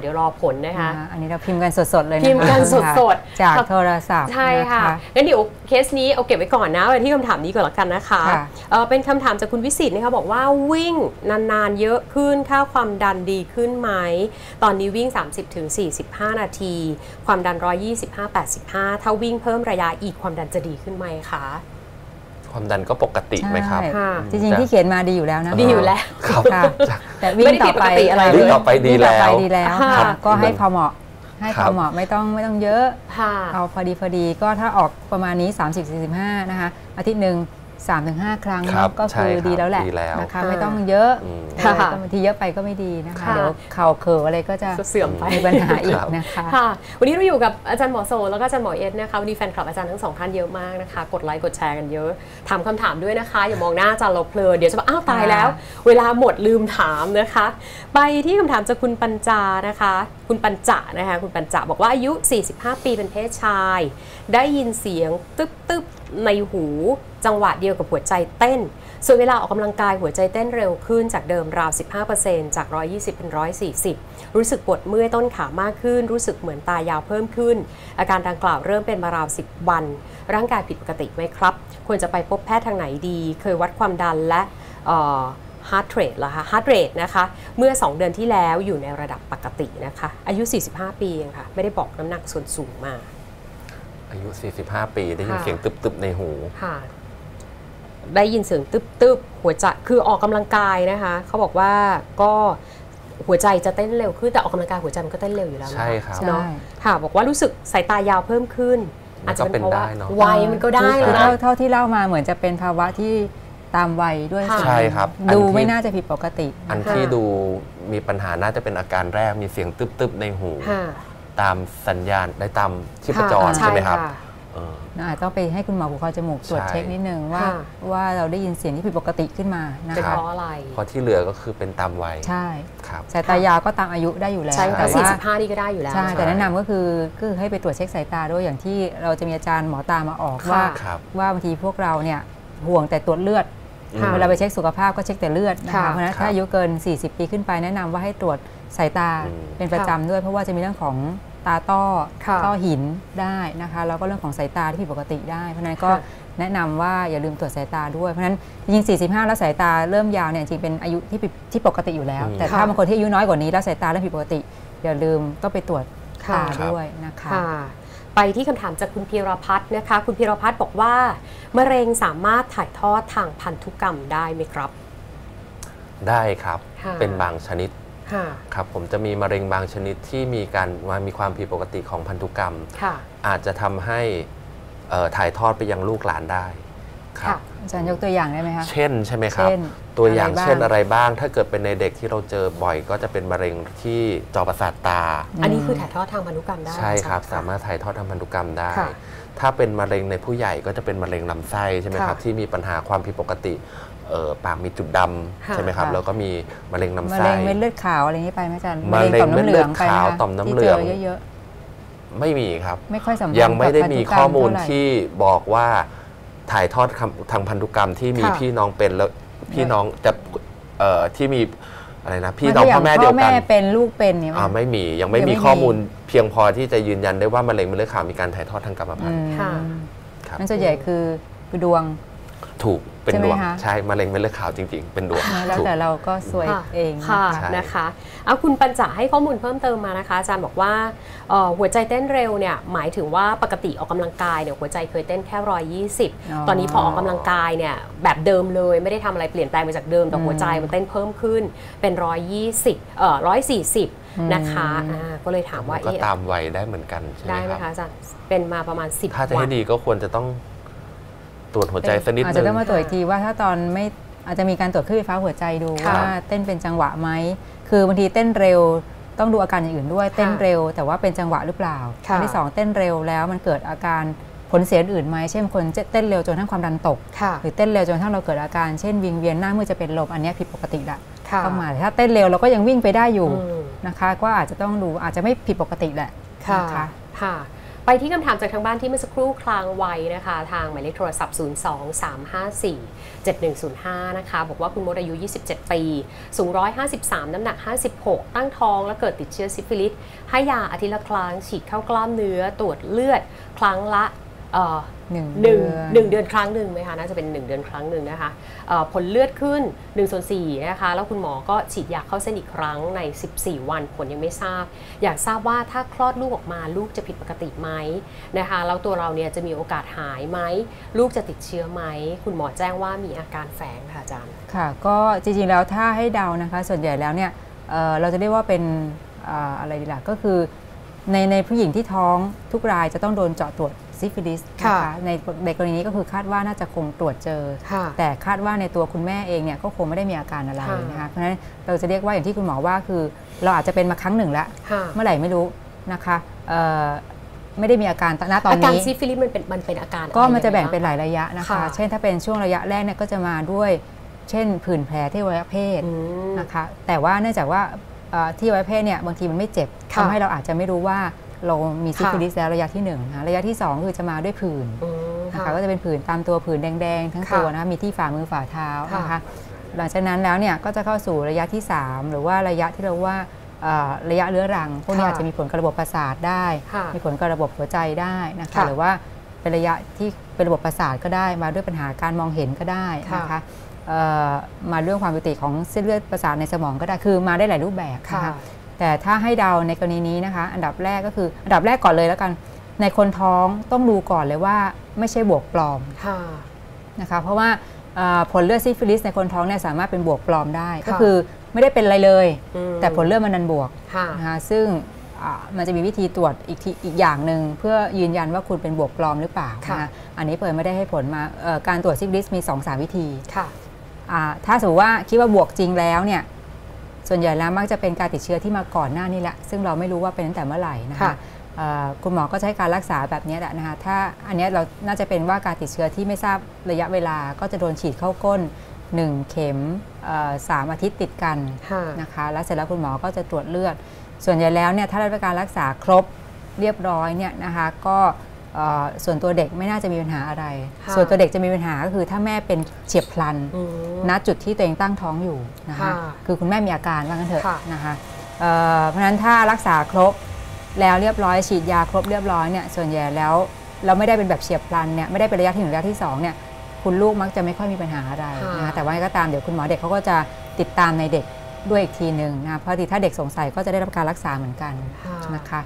เดี๋ยวรอผลนะคะอันนี้เราพิมพ์กันสดๆเลยพิมพ์กันสดๆจากโทรศัพท์ใช่ค่ะงั้นเดี๋ยวเคสนี้เอาเก็บไว้ก่อนนะไปที่คำถามนี้ก่อนละกันนะคะเป็นคำถามจากคุณวิสิทธิ์นะคะบอกว่าวิ่งนานๆเยอะขึ้นค่าความดันดีขึ้นไหมตอนนี้วิ่ง 30-45 นาทีความดัน125/85ถ้าวิ่งเพิ่มระยะอีกความดันจะดีขึ้นไหมคะความดันก็ปกติไหมครับจริงๆที่เขียนมาดีอยู่แล้วนะดีอยู่แล้วแต่วิ่งต่อไปอะไรวิ่งต่อไปดีแล้วก็ให้พอเหมาะไม่ต้องเยอะเอาพอดีก็ถ้าออกประมาณนี้30-45นะคะอาทิตย์หนึ่ง 3-5 ครั้งก็คือดีแล้วแหละนะคะไม่ต้องเยอะบางทีเยอะไปก็ไม่ดีนะคะเดี๋ยวเข่าเข่าอะไรก็จะเสื่อมไปมีปัญหาอีกนะคะวันนี้เราอยู่กับอาจารย์หมอโสแล้วก็อาจารย์หมอเอสนะคะวันนี้แฟนคลับอาจารย์ทั้งสองท่านเยอะมากนะคะกดไลค์กดแชร์กันเยอะถามคำถามด้วยนะคะอย่ามองหน้าอาจารย์เราเพลินเดี๋ยวจะบอกอ้าวตายแล้วเวลาหมดลืมถามนะคะไปที่คำถามจากคุณปัญจานะคะคุณปัญจะนะคะคุณปัญจะบอกว่าอายุ45ปีเป็นเพศชายได้ยินเสียงตึ๊บในหูจังหวะเดียวกับหัวใจเต้นส่วนเวลาออกกำลังกายหัวใจเต้นเร็วขึ้นจากเดิมราว 15% จาก 120 เป็น 140 รู้สึกปวดเมื่อยต้นขามากขึ้นรู้สึกเหมือนตายาวเพิ่มขึ้นอาการดังกล่าวเริ่มเป็นมาราว 10 วันร่างกายผิดปกติไหมครับควรจะไปพบแพทย์ทางไหนดีเคยวัดความดันและheart rate ล่ะคะ heart rate นะคะเมื่อ2เดือนที่แล้วอยู่ในระดับปกตินะคะอายุ45ปีเองค่ะไม่ได้บอกน้ำหนักส่วนสูงมาอายุ45ปีได้ยินเสียงตึบๆในหูได้ยินเสียงตึบๆหัวใจคือออกกำลังกายนะคะเขาบอกว่าก็หัวใจจะเต้นเร็วขึ้นแต่ออกกำลังกายหัวใจมันก็เต้นเร็วอยู่แล้วใช่ครับเนาะค่ะบอกว่ารู้สึกสายตายาวเพิ่มขึ้นอาจจะเป็นเพราะว่าวัยมันก็ได้นะเท่าที่เล่ามาเหมือนจะเป็นภาวะที่ตามวัยด้วยใช่ครับดูไม่น่าจะผิดปกติอันที่ดูมีปัญหาน่าจะเป็นอาการแรกมีเสียงตึบๆในหูตามสัญญาณได้ตามชีพจรใช่ไหมครับต้องไปให้คุณหมอหูคอจมูกตรวจเช็คนิดนึงว่าเราได้ยินเสียงที่ผิดปกติขึ้นมาเป็นเพราะอะไรเพราะที่เหลือก็คือเป็นตามวัยใช่ครับสายตายาวก็ตามอายุได้อยู่แล้วแต่45นี่ก็ได้อยู่แล้วใช่แต่แนะนำก็คือให้ไปตรวจเช็คสายตาด้วยอย่างที่เราจะมีอาจารย์หมอตามาออกว่าบางทีพวกเราเนี่ยห่วงแต่ตรวจเลือดเวลาไปเช็คสุขภาพก็เช็คแต่เลือดนะคะเพราะฉะนั้นถ้าอายุเกิน40ปีขึ้นไปแนะนำว่าให้ตรวจสายตาเป็นประจำด้วยเพราะว่าจะมีเรื่องของตาต้อหินได้นะคะแล้วก็เรื่องของสายตาที่ผิดปกติได้เพราะนั้นก็แนะนำว่าอย่าลืมตรวจสายตาด้วยเพราะนั้นจริง45แล้วสายตาเริ่มยาวเนี่ยจริงเป็นอายุที่ปกติอยู่แล้วแต่ถ้าบางคนที่อายุน้อยกว่านี้แล้วสายตาเริ่มผิดปกติอย่าลืมต้องไปตรวจตาด้วยนะคะไปที่คำถามจากคุณพีรพัฒน์นะคะคุณพีรพัฒน์บอกว่ามะเร็งสามารถถ่ายทอดทางพันธุกรรมได้ไหมครับได้ครับเป็นบางชนิดครับผมจะมีมะเร็งบางชนิดที่มีความผิดปกติของพันธุกรรมอาจจะทำให้ถ่ายทอดไปยังลูกหลานได้ครับอาจารย์ยกตัวอย่างได้ไหมคะเช่นใช่ไหมครับตัวอย่างเช่นอะไรบ้างถ้าเกิดเป็นในเด็กที่เราเจอบ่อยก็จะเป็นมะเร็งที่จอประสาทตาอันนี้คือถ่ายทอดทางพันธุกรรมได้ใช่ครับสามารถถ่ายทอดทางพันธุกรรมได้ถ้าเป็นมะเร็งในผู้ใหญ่ก็จะเป็นมะเร็งลำไส้ใช่ไหมครับที่มีปัญหาความผิดปกติปากมีจุดดำใช่ไหมครับแล้วก็มีมะเร็งลำไส้มะเร็งเม็ดเลือดขาวอะไรนี้ไปไหมอาจารย์มะเร็งต่อมน้ำเหลืองไปค่ะต่อมน้ำเหลืองเยอะๆไม่มีครับไม่ค่อยสัมพันธ์ยังไม่ได้มีข้อมูลที่บอกว่าถ่ายทอดทางพันธุกรรมที่มีพี่น้องเป็นแล้วพี่น้องจะที่มีอะไรนะพี่น้องพ่อแม่เดียวกันพ่อแม่เป็นลูกเป็นเนี่ยไม่มียังไม่มีข้อมูลเพียงพอที่จะยืนยันได้ว่ามะเร็งเลือดขาวมีการถ่ายทอดทางกรรมพันธุ์ครับมันจะใหญ่คือดวงถูกเป็นดวงใช่มะเร็งเลือดขาวจริงๆเป็นดวงแล้วแต่เราก็ซวยเองนะคะเอาคุณปัญจาให้ข้อมูลเพิ่มเติมมานะคะอาจารย์บอกว่าหัวใจเต้นเร็วเนี่ยหมายถึงว่าปกติออกกำลังกายเนี่ยหัวใจเคยเต้นแค่120ตอนนี้พอออกกำลังกายเนี่ยแบบเดิมเลยไม่ได้ทำอะไรเปลี่ยนแปลงไปจากเดิมแต่หัวใจมันเต้นเพิ่มขึ้นเป็น140นะคะก็เลยถามว่าก็ตามวัยได้เหมือนกันใช่ไหมครับได้ไหมคะอาจารย์เป็นมาประมาณ10ถ้าจะให้ดีก็ควรจะต้องตรวจหัวใจสักนิดนึงอาจจะต้องมาตรวจอีกทีว่าถ้าตอนไม่อาจจะมีการตรวจคลื่นไฟฟ้าหัวใจดูว่าเต้นเป็นจังหวะไหมคือบางทีเต้นเร็วต้องดูอาการอย่างอื่นด้วยเต้นเร็วแต่ว่าเป็นจังหวะหรือเปล่าอันที่2เต้นเร็วแล้วมันเกิดอาการผลเสียอื่นไหมเช่นคนเต้นเร็วจนทั้งความดันตกหรือเต้นเร็วจนทั้งเราเกิดอาการเช่นวิงเวียนหน้ามืดจะเป็นลมอันนี้ผิดปกติละต้องมาถ้าเต้นเร็วเราก็ยังวิ่งไปได้อยู่นะคะก็อาจจะต้องดูอาจจะไม่ผิดปกติแหละค่ะไปที่คำถามจากทางบ้านที่เมื่อสักครู่คลางไว้นะคะทางหมายเลขโทรศัพท์02-354-7105นะคะบอกว่าคุณมดอายุ27ปีสูง153น้ำหนัก56ตั้งท้องและเกิดติดเชื้อซิฟิลิสให้ยาอาทิตย์ละครั้งฉีดเข้ากล้ามเนื้อตรวจเลือดครั้งละ1เดือนครั้งหนึ่งไหมคะน่าจะเป็น1เดือนครั้งหนึ่งนะคะผลเลือดขึ้น1/4นะคะแล้วคุณหมอก็ฉีดยาเข้าเส้นอีกครั้งใน14วันผลยังไม่ทราบอยากทราบว่าถ้าคลอดลูกออกมาลูกจะผิดปกติไหมนะคะแล้วตัวเราเนี่ยจะมีโอกาสหายไหมลูกจะติดเชื้อไหมคุณหมอแจ้งว่ามีอาการแฝงค่ะอาจารย์ค่ะก็จริงๆแล้วถ้าให้เดานะคะส่วนใหญ่แล้วเนี่ยเราจะเรียกว่าเป็นอะไรดีล่ะก็คือ ในผู้หญิงที่ท้องทุกรายจะต้องโดนเจาะตรวจซิฟิลิสนะคะในกรณีนี้ก็คือคาดว่าน่าจะคงตรวจเจอแต่คาดว่าในตัวคุณแม่เองเนี่ยก็คงไม่ได้มีอาการอะไรนะคะเพราะฉะนั้นเราจะเรียกว่าอย่างที่คุณหมอว่าคือเราอาจจะเป็นมาครั้งหนึ่งแล้วเมื่อไหร่ไม่รู้นะคะไม่ได้มีอาการณตอนนี้อาการซิฟิลิสมันเป็นอาการก็มันจะแบ่งเป็นหลายระยะนะคะเช่นถ้าเป็นช่วงระยะแรกเนี่ยก็จะมาด้วยเช่นผื่นแผลที่อวัยวะเพศนะคะแต่ว่าเนื่องจากว่าที่อวัยวะเพศเนี่ยบางทีมันไม่เจ็บทำให้เราอาจจะไม่รู้ว่าเรามีซิฟิลิสแล้วระยะที่1นะระยะที่2คือจะมาด้วยผื่นนะคะก็จะเป็นผื่นตามตัวผื่นแดงๆทั้งตัวนะคะมีที่ฝ่ามือฝ่าเท้านะคะหลังจากนั้นแล้วเนี่ยก็จะเข้าสู่ระยะที่3หรือว่าระยะที่เราว่าระยะเรื้อรังพวกนี้อาจจะมีผลกับระบบประสาทได้มีผลกับระบบหัวใจได้นะคะหรือว่าเป็นระยะที่เป็นระบบประสาทก็ได้มาด้วยปัญหาการมองเห็นก็ได้นะคะมาเรื่องความผิดปกติของเส้นเลือดประสาทในสมองก็ได้คือมาได้หลายรูปแบบนะคะแต่ถ้าให้เดาในกรณีนี้นะคะอันดับแรกก็คืออันดับแรกก่อนเลยแล้วกันในคนท้องต้องดูก่อนเลยว่าไม่ใช่บวกปลอมนะคะเพราะว่าผลเลือดซิฟิลิสในคนท้องเนี่ยสามารถเป็นบวกปลอมได้ก็คือไม่ได้เป็นอะไรเลยแต่ผลเลือดมันดันบวกนะคะซึ่งมันจะมีวิธีตรวจอีกอย่างหนึ่งเพื่อยืนยันว่าคุณเป็นบวกปลอมหรือเปล่านะคะอันนี้เปิดไม่ได้ให้ผลมาการตรวจซิฟิลิสมี 2-3 วิธีถ้าสมมติว่าคิดว่าบวกจริงแล้วเนี่ยส่วนใหญ่แล้วมักจะเป็นการติดเชื้อที่มาก่อนหน้านี้แหละซึ่งเราไม่รู้ว่าเป็นตั้งแต่เมื่อไหร่นะคะคุณหมอก็ใช้การรักษาแบบนี้แหละนะคะถ้าอันนี้เราน่าจะเป็นว่าการติดเชื้อที่ไม่ทราบระยะเวลาก็จะโดนฉีดเข้าก้น1เข็ม3 อาทิตย์ติดกันนะคะแล้วเสร็จแล้วคุณหมอก็จะตรวจเลือดส่วนใหญ่แล้วเนี่ยถ้าได้รับการรักษาครบเรียบร้อยเนี่ยนะคะก็ส่วนตัวเด็กไม่น่าจะมีปัญหาอะไรส่วนตัวเด็กจะมีปัญหาก็คือถ้าแม่เป็นเฉียบพลันณจุดที่ตัวเองตั้งท้องอยู่นะคะคือคุณแม่มีอาการว่างั้นเถอะนะคะเพราะฉะนั้นถ้ารักษาครบแล้วเรียบร้อยฉีดยาครบเรียบร้อยเนี่ยส่วนใหญ่แล้วเราไม่ได้เป็นแบบเฉียบพลันเนี่ยไม่ได้เป็นระยะที่1ระยะที่2เนี่ยคุณลูกมักจะไม่ค่อยมีปัญหาอะไรนะคะแต่ว่าก็ตามเดี๋ยวคุณหมอเด็กเขาก็จะติดตามในเด็กด้วยอีกทีหนึ่งนะเพราะถ้าเด็กสงสัยก็จะได้รับการรักษาเหมือนกันนะคะ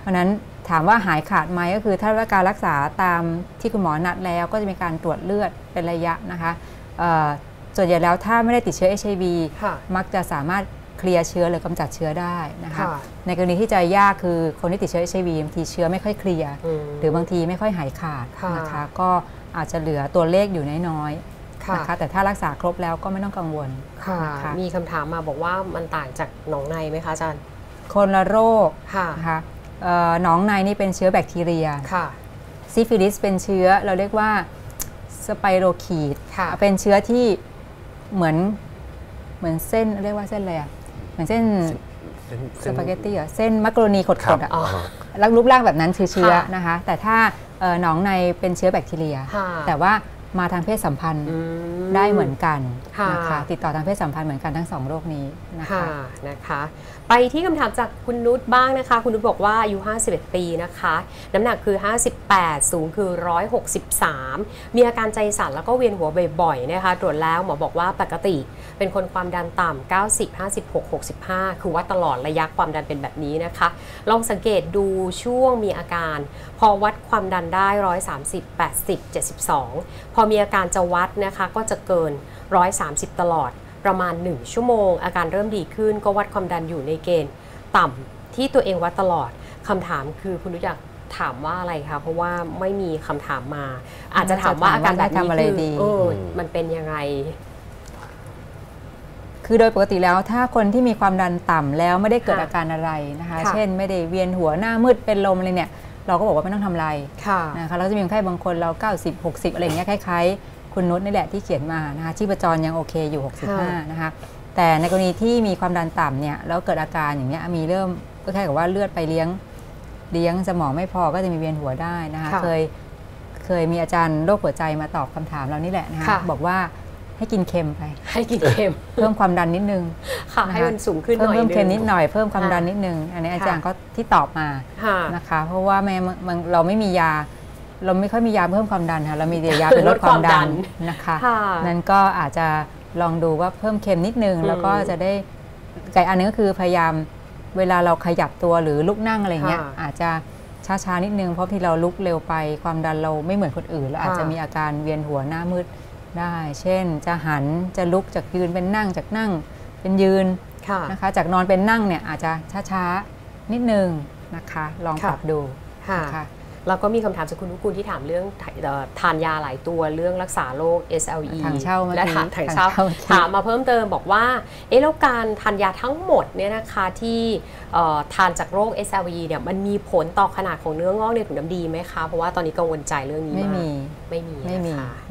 เพราะฉะนั้นถามว่าหายขาดไหมก็คือถ้ารับการรักษาตามที่คุณหมอนัดแล้วก็จะมีการตรวจเลือดเป็นระยะนะคะส่วนใหญ่แล้วถ้าไม่ได้ติดเชื้อ HIV มักจะสามารถเคลียร์เชื้อหรือกำจัดเชื้อได้นะคะในกรณีที่จะยากคือคนที่ติดเชื้อ HIV บางทีเชื้อไม่ค่อยเคลียร์หรือบางทีไม่ค่อยหายขาดนะคะก็อาจจะเหลือตัวเลขอยู่น้อยนะคะแต่ถ้ารักษาครบแล้วก็ไม่ต้องกังวลค่ะมีคำถามมาบอกว่ามันต่างจากหนองในไหมคะอาจารย์คนละโรคนะคะหนองในนี่เป็นเชื้อแบคทีเรียซิฟิลิสเป็นเชื้อเราเรียกว่าสไปโรคีดเป็นเชื้อที่เหมือนเส้นเรียกว่าเส้นอะไรอ่ะเหมือนเส้นสปาเกตตี้อ่ะเส้นมักโรนีขดๆอ่ะรูปร่างแบบนั้นคือเชื้อนะคะแต่ถ้าหนองในเป็นเชื้อแบคทีเรียแต่ว่ามาทางเพศสัมพันธ์ได้เหมือนกันนะคะติดต่อทางเพศสัมพันธ์เหมือนกันทั้ง2โรคนี้นะคะไปที่คำถามจากคุณนุชบ้างนะคะคุณนุชบอกว่าอายุ51ปีนะคะน้ำหนักคือ58สูงคือ163มีอาการใจสั่นแล้วก็เวียนหัวบ่อยๆนะคะตรวจแล้วหมอบอกว่าปกติเป็นคนความดันต่ำ90 56 65คือวัดตลอดระยะความดันเป็นแบบนี้นะคะลองสังเกตดูช่วงมีอาการพอวัดความดันได้130 80 72พอมีอาการจะวัดนะคะก็จะเกิน130ตลอดประมาณ1ชั่วโมงอาการเริ่มดีขึ้นก็วัดความดันอยู่ในเกณฑ์ต่ำที่ตัวเองวัดตลอดคำถามคือคุณรู้จักถามว่าอะไรคะเพราะว่าไม่มีคำถามมาอาจจะถามว่าอาการแบบนี้คือมันเป็นยังไงคือโดยปกติแล้วถ้าคนที่มีความดันต่ำแล้วไม่ได้เกิดอาการอะไรนะคะเช่นไม่ได้เวียนหัวหน้ามืดเป็นลมอะไรเนี่ยเราก็บอกว่าไม่ต้องทำอะไรนะคะเราจะมีคนไข้บางคนเรา90 60อะไรอย่างเงี้ยคล้ายๆคุณนุชนี่แหละที่เขียนมานะคะชีพจรยังโอเคอยู่65นะคะแต่ในกรณีที่มีความดันต่ำเนี่ยแล้วเกิดอาการอย่างเงี้ยมีเริ่มก็แค่กับว่าเลือดไปเลี้ยงสมองไม่พอก็จะมีเวียนหัวได้นะคะเคยมีอาจารย์โรคหัวใจมาตอบคำถามเรานี่แหละนะคะบอกว่าให้กินเค็มไปให้กินเค็มเพิ่มความดันนิดนึงค่ะให้มันสูงขึ้นหน่อยเพิ่มเค็มนิดหน่อยเพิ่มความดันนิดนึงอันนี้อาจารย์ก็ที่ตอบมานะคะเพราะว่าแม่เราไม่มียาเราไม่ค่อยมียาเพิ่มความดันค่ะเรามีแต่ยาเป็นลดความดันนะคะนั้นก็อาจจะลองดูว่าเพิ่มเค็มนิดนึงแล้วก็จะได้ไกลอันนึงก็คือพยายามเวลาเราขยับตัวหรือลุกนั่งอะไรเงี้ยอาจจะช้าๆนิดนึงเพราะที่เราลุกเร็วไปความดันเราไม่เหมือนคนอื่นแล้วอาจจะมีอาการเวียนหัวหน้ามืดได้เช่นจะหันจะลุกจากยืนเป็นนั่งจากนั่งเป็นยืนนะคะจากนอนเป็นนั่งเนี่ยอาจจะช้าๆนิดนึง นะคะลองปรับดูค่ะแล้วก็มีคำถามจากคุณนุกูลที่ถามเรื่องทานยาหลายตัวเรื่องรักษาโรค SLE และถังเช่าถามมาเพิ่มเติมบอกว่าเอ๊ะแล้วการทานยาทั้งหมดเนี่ยนะคะที่ทานจากโรค SLE เนี่ยมันมีผลต่อขนาดของเนื้องอกในถุงน้ำดีไหมคะเพราะว่าตอนนี้กังวลใจเรื่องนี้ไม่มี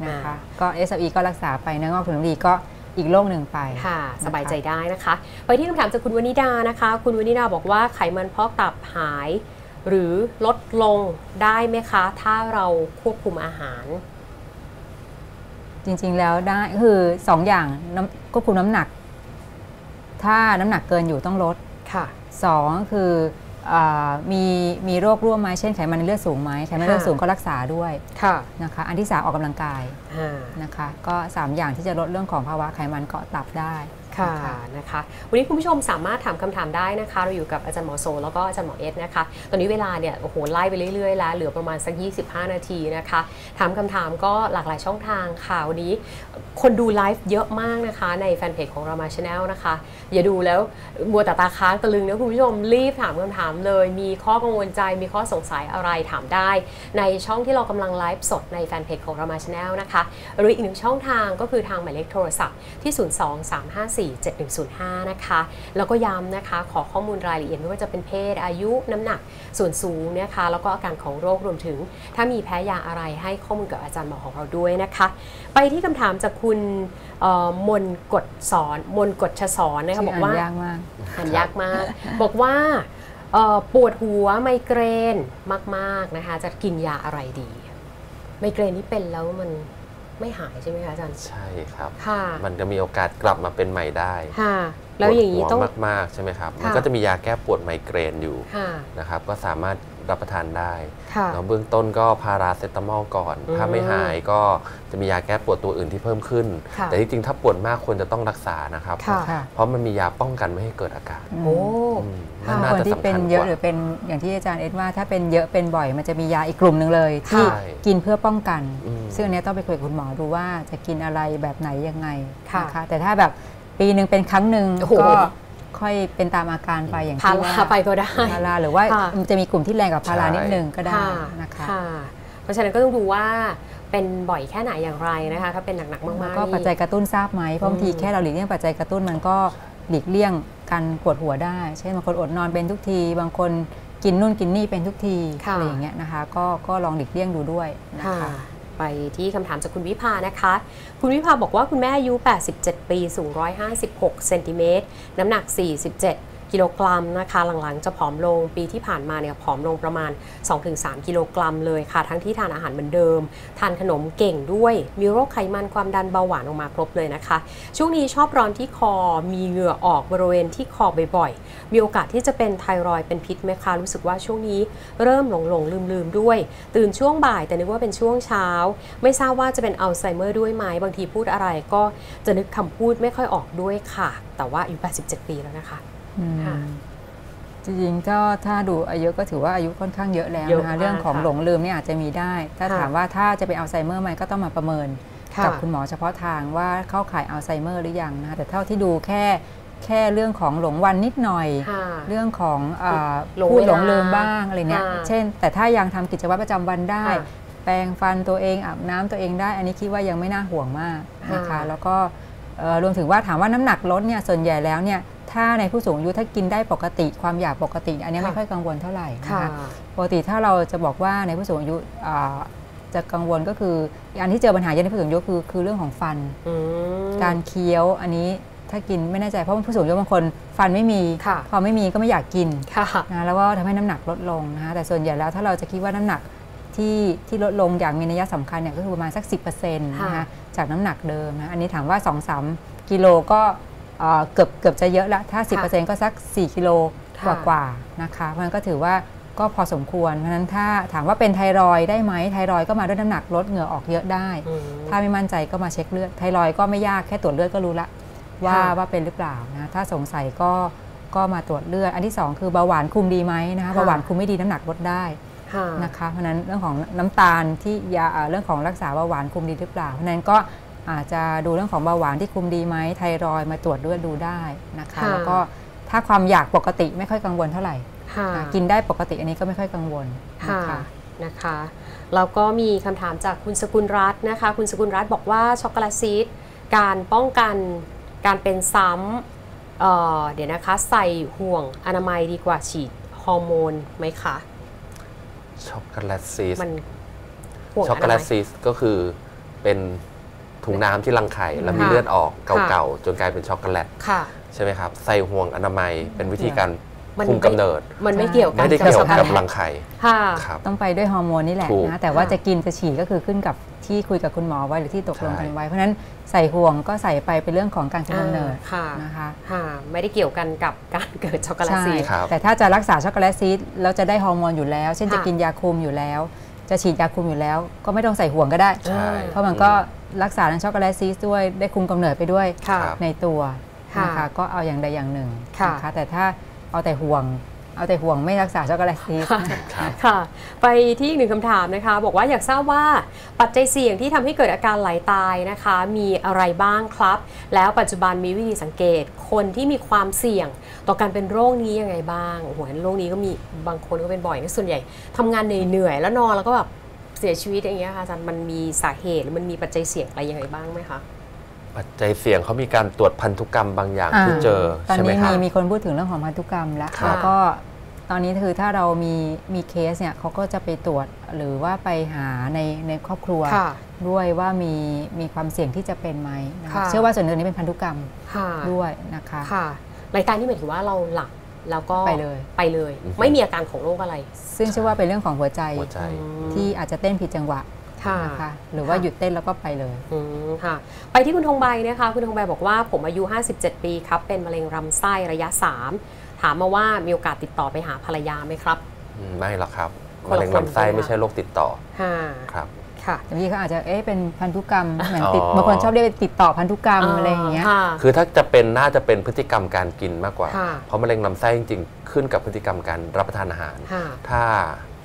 นะคะก็ SLE ก็รักษาไปเนื้องอกถุงน้ำดีก็อีกโลกหนึ่งไปค่ะสบายใจได้นะคะไปที่คำถามจากคุณวนิดานะคะคุณวนิดาบอกว่าไขมันพอกตับหายหรือลดลงได้ไหมคะถ้าเราควบคุมอาหารจริงๆแล้วได้คือ2อย่างควบคุมน้ำหนักถ้าน้ำหนักเกินอยู่ต้องลดค่ะ2คือมีโรคร่วมไหมเช่นไขมันในเลือดสูงไหมไขมันในเลือดสูงก็รักษาด้วยค่ะนะคะอันที่3ออกกำลังกายนะคะก็3อย่างที่จะลดเรื่องของภาวะไขมันเกาะตับได้ค่ะนะคะวันนี้คุณผู้ชมสามารถถามคำถามได้นะคะเราอยู่กับอาจารย์หมอโซแล้วก็อาจารย์หมอเอสนะคะตอนนี้เวลาเนี่ยโอ้โหไล่ไปเรื่อยๆแล้วเหลือประมาณสัก25นาทีนะคะถามคำถามก็หลากหลายช่องทางค่ะวันนี้คนดูไลฟ์เยอะมากนะคะในแฟนเพจของเรามา Channel นะคะอย่าดูแล้วมัวแต่ตาค้างตะลึงนะคุณผู้ชมรีบถามคำถามเลยมีข้อกังวลใจมีข้อสงสัยอะไรถามได้ในช่องที่เรากำลังไลฟ์สดในแฟนเพจของเรามา Channel นะคะหรืออีกหนึ่งช่องทางก็คือทางหมายเลขโทรศัพท์ที่02-354-7105 นะคะแล้วก็ย้ำนะคะขอข้อมูลรายละเอียดไม่ว่าจะเป็นเพศอายุน้ำหนักส่วนสูงนะคะแล้วก็อาการของโรครวมถึงถ้ามีแพ้ยาอะไรให้ข้อมูลกับอาจารย์หมอของเราด้วยนะคะไปที่คำถามจากคุณมนกฎชสอนนะคะบอกว่าอ่านยากมากบอกว่าปวดหัวไมเกรนมากๆนะคะจะกินยาอะไรดีไมเกรนนี่เป็นแล้วมันไม่หายใช่ไหมคะอาจารย์ใช่ครับมันจะมีโอกาสกลับมาเป็นใหม่ได้แล้วอย่างนี้ต้องมากๆใช่ไหมครับมันก็จะมียาแก้ปวดไมเกรนอยู่นะครับก็สามารถรับประทานได้แล้วเบื้องต้นก็พาราเซตามอลก่อนถ้าไม่หายก็จะมียาแก้ปวดตัวอื่นที่เพิ่มขึ้นแต่ที่จริงถ้าปวดมากควรจะต้องรักษานะครับเพราะมันมียาป้องกันไม่ให้เกิดอาการคนที่เป็นเยอะหรือเป็นอย่างที่อาจารย์เอ็ดว่าถ้าเป็นเยอะเป็นบ่อยมันจะมียาอีกกลุ่มหนึ่งเลยที่กินเพื่อป้องกันซึ่งอันนี้ต้องไปคุยกับคุณหมอดูว่าจะกินอะไรแบบไหนยังไงนะคะแต่ถ้าแบบปีหนึ่งเป็นครั้งหนึ่งก็ค่อยเป็นตามอาการไปอย่างที่ว่าพาราไปก็ได้พาราหรือว่ามันจะมีกลุ่มที่แรงกับพารานิดนึงก็ได้นะคะเพราะฉะนั้นก็ต้องดูว่าเป็นบ่อยแค่ไหนอย่างไรนะคะถ้าเป็นหนักๆมากๆก็ปัจจัยกระตุ้นทราบไหมเพราะบางทีแค่เราหลีกเลี่ยงปัจจัยกระตุ้นมันก็หลีกเลี่ยงการปวดหัวได้เช่นบางคนอดนอนเป็นทุกทีบางคนกินนู่นกินนี่เป็นทุกทีอะไรอย่างเงี้ยนะคะก็ลองหลีกเลี่ยงดูด้วยนะคะไปที่คำถามจากคุณวิภานะคะคุณวิภาบอกว่าคุณแม่อายุ87ปีสูง156เซนติเมตรน้ำหนัก47กิโลกรัมนะคะหลังๆจะผอมลงปีที่ผ่านมาเนี่ยผอมลงประมาณ 2-3 กิโลกรัมเลยค่ะทั้งที่ทานอาหารเหมือนเดิมทานขนมเก่งด้วยมีโรคไขมันความดันเบาหวานออกมาครบเลยนะคะช่วงนี้ชอบร้อนที่คอมีเหงื่อออกบริเวณที่คอบ่อยๆมีโอกาสที่จะเป็นไทรอยด์เป็นพิษไหมคะรู้สึกว่าช่วงนี้เริ่มหลงลืมด้วยตื่นช่วงบ่ายแต่นึกว่าเป็นช่วงเช้าไม่ทราบว่าจะเป็นอัลไซเมอร์ด้วยไหมบางทีพูดอะไรก็จะนึกคำพูดไม่ค่อยออกด้วยค่ะแต่ว่าอายุ87ปีแล้วนะคะจริงๆก็ถ้าดูอายุก็ถือว่าอายุค่อนข้างเยอะแล้วนะคะเรื่องของหลงลืมนี่อาจจะมีได้ถ้าถามว่าถ้าจะเป็นอัลไซเมอร์ไหมก็ต้องมาประเมินกับคุณหมอเฉพาะทางว่าเข้าข่ายอัลไซเมอร์หรือยังนะคะแต่เท่าที่ดูแค่เรื่องของหลงวันนิดหน่อยเรื่องของพูดหลงลืมบ้างอะไรเนี่ยเช่นแต่ถ้ายังทำกิจวัตรประจำวันได้แปรงฟันตัวเองอาบน้ำตัวเองได้อันนี้คิดว่ายังไม่น่าห่วงมากนะคะแล้วก็รวมถึงว่าถามว่าน้ำหนักลดเนี่ยส่วนใหญ่แล้วเนี่ยถ้าในผู้สูงอายุถ้ากินได้ปกติความอยากปกติอันนี้ไม่ค่อยกังวลเท่าไหร่นะคะปกติถ้าเราจะบอกว่าในผู้สูงอายุจะกังวลก็คืออันที่เจอปัญหาเยอะในผู้สูงอายุคือเรื่องของฟันการเคี้ยวอันนี้ถ้ากินไม่แน่ใจเพราะผู้สูงอายุบางคนฟันไม่มีพอไม่มีก็ไม่อยากกินนะแล้วก็ทำให้น้ำหนักลดลงนะคะแต่ส่วนใหญ่แล้วถ้าเราจะคิดว่าน้ำหนักที่ลดลงอย่างมีนัยสำคัญเนี่ยก็คือประมาณสัก 10% นะคะจากน้ำหนักเดิมนะอันนี้ถามว่า 2-3 กิโลก็เกือบจะเยอะละถ้า 10% ก็สัก4กิโลกว่านะคะเพราะนั้นก็ถือว่าก็พอสมควรเพราะนั้นถ้าถามว่าเป็นไทรอยได้ไหมไทรอยก็มาด้วยน้ำหนักลดเหงื่อออกเยอะได้ถ้าไม่มั่นใจก็มาเช็คเลือดไทรอยก็ไม่ยากแค่ตรวจเลือดก็รู้ละว่าเป็นหรือเปล่านะถ้าสงสัยก็มาตรวจเลือดอันที่2คือเบาหวานคุมดีไหมนะคะเบาหวานคุมไม่ดีน้ำหนักลดได้นะคะเพราะนั้นเรื่องของน้ำตาลที่ยาเรื่องของรักษาเบาหวานคุมดีหรือเปล่าเพราะนั้นก็อาจจะดูเรื่องของเบาหวานที่คุมดีไหมไทรอยมาตรวจด้วยดูได้นะคะแล้วก็ถ้าความอยากปกติไม่ค่อยกังวลเท่าไหร่ กินได้ปกติอันนี้ก็ไม่ค่อยกังวลนะคะแล้วก็มีคำถามจากคุณสกุลรัตน์นะคะคุณสกุลรัตน์บอกว่าช็อกโกแลตซีดการป้องกันการเป็นซ้ำเดี๋ยวนะคะใส่ห่วงอนามัยดีกว่าฉีดฮอร์โมนไหมคะช็อกโกแลตซีดช็อกโกแลตซีดก็คือเป็นถุงน้ำที่รังไข่แล้วมีเลือดออกเก่าๆจนกลายเป็นช็อกโกแลตใช่ไหมครับใส่ห่วงอนามัยเป็นวิธีการคุมกำเนิดมันไม่เกี่ยวกันกับรังไข่ต้องไปด้วยฮอร์โมนนี่แหละนะแต่ว่าจะกินจะฉี่ก็คือขึ้นกับที่คุยกับคุณหมอไว้หรือที่ตกลงกันไว้เพราะนั้นใส่ห่วงก็ใส่ไปเป็นเรื่องของการคุมกำเนิดนะคะไม่ได้เกี่ยวกันกับการเกิดช็อกโกแลตซีดแต่ถ้าจะรักษาช็อกโกแลตซีดแล้วจะได้ฮอร์โมนอยู่แล้วเช่นจะกินยาคุมอยู่แล้วจะฉีดยาคุมอยู่แล้วก็ไม่ต้องใส่ห่วงก็ได้เพราะมันก็รักษาทั้งช็อกโกแลตซีสด้วยได้คุมกำเนิดไปด้วยในตัวนะคะก็เอาอย่างใดอย่างหนึ่งนะคะแต่ถ้าเอาแต่ห่วงไม่รักษาช็อกโกแลตซีสค่ะไปที่หนึ่งคำถามนะคะบอกว่าอยากทราบว่าปัจจัยเสี่ยงที่ทำให้เกิดอาการไหลตายนะคะมีอะไรบ้างครับแล้วปัจจุบันมีวิธีสังเกตคนที่มีความเสี่ยงต่อการเป็นโรคนี้ยังไงบ้างโอ้โหโรคนี้ก็มีบางคนก็เป็นบ่อยนะส่วนใหญ่ทำงานเหนื่อยแล้วนอนแล้วก็แบบเสียชีวิตอย่างเงี้ยค่ะอาจารย์มันมีสาเหตุหรือมันมีปัจจัยเสี่ยงอะไรยังไงบ้างไหมคะปัจจัยเสี่ยงเขามีการตรวจพันธุกรรมบางอย่างที่เจอตอนนี้มีคนพูดถึงเรื่องของพันธุกรรมแล้วก็ตอนนี้คือถ้าเรามีเคสเนี่ยเขาก็จะไปตรวจหรือว่าไปหาในครอบครัวด้วยว่ามีความเสี่ยงที่จะเป็นไหมเชื่อว่าส่วนหนึ่งนี้เป็นพันธุกรรมด้วยนะคะรายการที่หมายถึงว่าเราหลักแล้วก็ไปเลยไม่มีอาการของโรคอะไรซึ่งเชื่อว่าเป็นเรื่องของหัวใจที่อาจจะเต้นผิดจังหวะนะคะหรือว่าหยุดเต้นแล้วก็ไปเลยค่ะไปที่คุณธงใบนะคะคุณธงใบบอกว่าผมอายุ57ปีครับเป็นมะเร็งลำไส้ระยะ3ถามมาว่ามีโอกาสติดต่อไปหาภรรยาไหมครับไม่หรอกครับมะเร็งลำไส้ไม่ใช่โรคติดต่อครับแต่พี่เขาอาจจะเป็นพันธุกรรมเหมือนติดบางคนชอบเรียกติดต่อพันธุกรรมอะไรอย่างเงี้ยคือถ้าจะเป็นน่าจะเป็นพฤติกรรมการกินมากกว่าเพราะมะเร็งลำไส้จริงๆขึ้นกับพฤติกรรมการรับประทานอาหารถ้า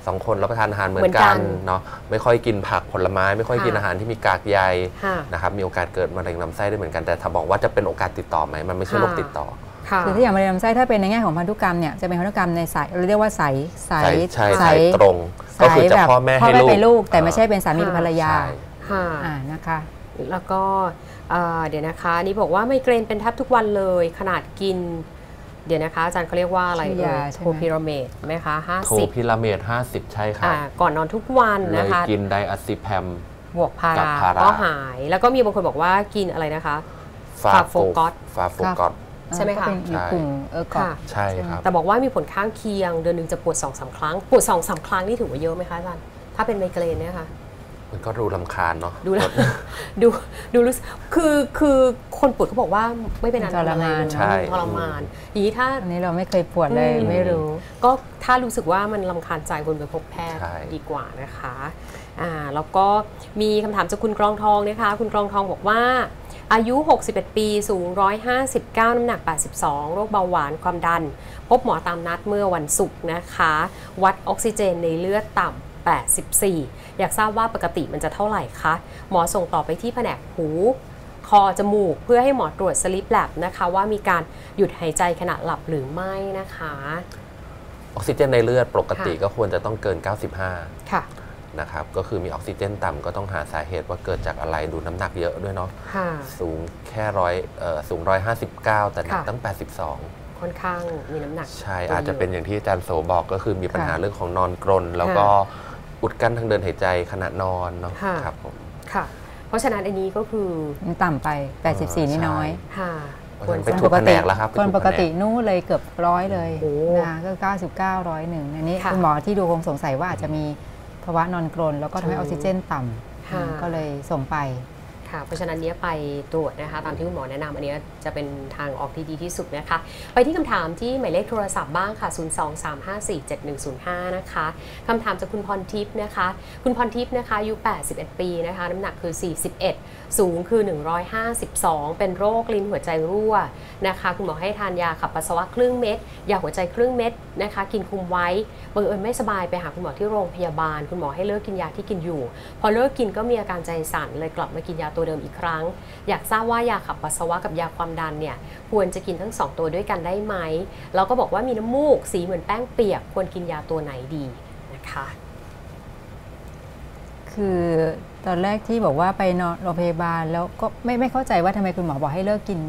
สองคนรับประทานอาหารเหมือนกันเนาะไม่ค่อยกินผักผลไม้ไม่ค่อยกินอาหารที่มีกากใยนะครับมีโอกาสเกิดมะเร็งลำไส้ได้เหมือนกันแต่ถ้าบอกว่าจะเป็นโอกาสติดต่อไหมมันไม่ใช่โรคติดต่อคือถ้าอย่างมะเร็งลำไส้ถ้าเป็นในแง่ของพันธุกรรมเนี่ยจะเป็นพันธุกรรมในสายเราเรียกว่าสายตรงก็คือจากพ่อแม่ให้ลูกแต่ไม่ใช่เป็นสามีภรรยานะคะแล้วก็เดี๋ยวนะคะนี่บอกว่าไมเกรนเป็นแทบทุกวันเลยขนาดกินเดี๋ยวนะคะอาจารย์เขาเรียกว่าอะไรโทพิราเมดไหมคะ50โทพิราเมด50ใช่ค่ะก่อนนอนทุกวันนะคะกินไดอะซิแพมบวกพาราก็หายแล้วก็มีบางคนบอกว่ากินอะไรนะคะฟาโฟกอตใช่ไหมคะใช่ครับแต่บอกว่ามีผลข้างเคียงเดือนหนึ่งจะปวด 2-3 ครั้งปวด 2-3 ครั้งนี่ถือว่าเยอะไหมคะอาจารย์ถ้าเป็นไมเกรนเนี่ยค่ะมันก็ดูรำคาญเนาะดูรู้คือคนปวดเขาบอกว่าไม่เป็นทรมานใช่ทรมานอย่างนี้ถ้าอันนี้เราไม่เคยปวดเลยไม่รู้ก็ถ้ารู้สึกว่ามันรำคาญใจคนไปพบแพทย์ดีกว่านะคะแล้วก็มีคำถามจากคุณกรองทองนะคะคุณกรองทองบอกว่าอายุ61ปีสูง159น้ำหนัก82โรคเบาหวานความดันพบหมอตามนัดเมื่อวันศุกร์นะคะวัดออกซิเจนในเลือดต่ำ84อยากทราบว่าปกติมันจะเท่าไหร่คะหมอส่งต่อไปที่แผนกหูคอจมูกเพื่อให้หมอตรวจสลิปแลบนะคะว่ามีการหยุดหายใจขณะหลับหรือไม่นะคะออกซิเจนในเลือดปกติก็ควรจะต้องเกิน95ค่ะนะครับก็คือมีออกซิเจนต่ำก็ต้องหาสาเหตุว่าเกิดจากอะไรดูน้ำหนักเยอะด้วยเนาะสูงแค่159แต่หนักตั้ง82ค่อนข้างมีน้ำหนักใช่อาจจะเป็นอย่างที่อาจารย์โสบอกก็คือมีปัญหาเรื่องของนอนกรนแล้วก็อุดกั้นทางเดินหายใจขณะนอนเนาะครับผมค่ะเพราะฉะนั้นอันนี้ก็คือต่ำไป84นี่น้อยเป็นปกติแล้วครับคนปกตินู้เลยเกือบ100เลยนะก็99 101อันนี้คุณหมอที่ดูคงสงสัยว่าอาจจะมีภาวะนอนกรนแล้วก็ทำให้ออกซิเจนต่ำก็เลยส่งไปค่ะเพราะฉะนั้นเนี้ยไปตรวจนะคะตามที่คุณหมอแนะนำอันนี้จะเป็นทางออกที่ดีที่สุดนะคะไปที่คำถามที่หมายเลขโทรศัพท์บ้างค่ะ02-354-7105นะคะคำถามจากคุณพรทิพย์นะคะคุณพรทิพย์นะคะอายุ81ปีนะคะน้ำหนักคือ41สูงคือ152เป็นโรคลิ้นหัวใจรั่วนะคะคุณหมอให้ทานยาขับปัสสาวะครึ่งเม็ดยาหัวใจครึ่งเม็ดนะคะกินคุมไว้บังเอิญไม่สบายไปหาคุณหมอที่โรงพยาบาลคุณหมอให้เลิกกินยาที่กินอยู่พอเลิกกินก็มีอาการใจสั่นเลยกลับมากินยาตัว ตัวเดิมอีกครั้งอยากทราบว่ายาขับปัสสาวะกับยาความดันเนี่ยควรจะกินทั้ง2ตัวด้วยกันได้ไหมเราก็บอกว่ามีน้ำมูกสีเหมือนแป้งเปียกควรกินยาตัวไหนดีนะคะคือตอนแรกที่บอกว่าไปนอนโรงพยาบาลแล้วก็ไม่เข้าใจว่าทำไมคุณหมอบอกให้เลิกกิน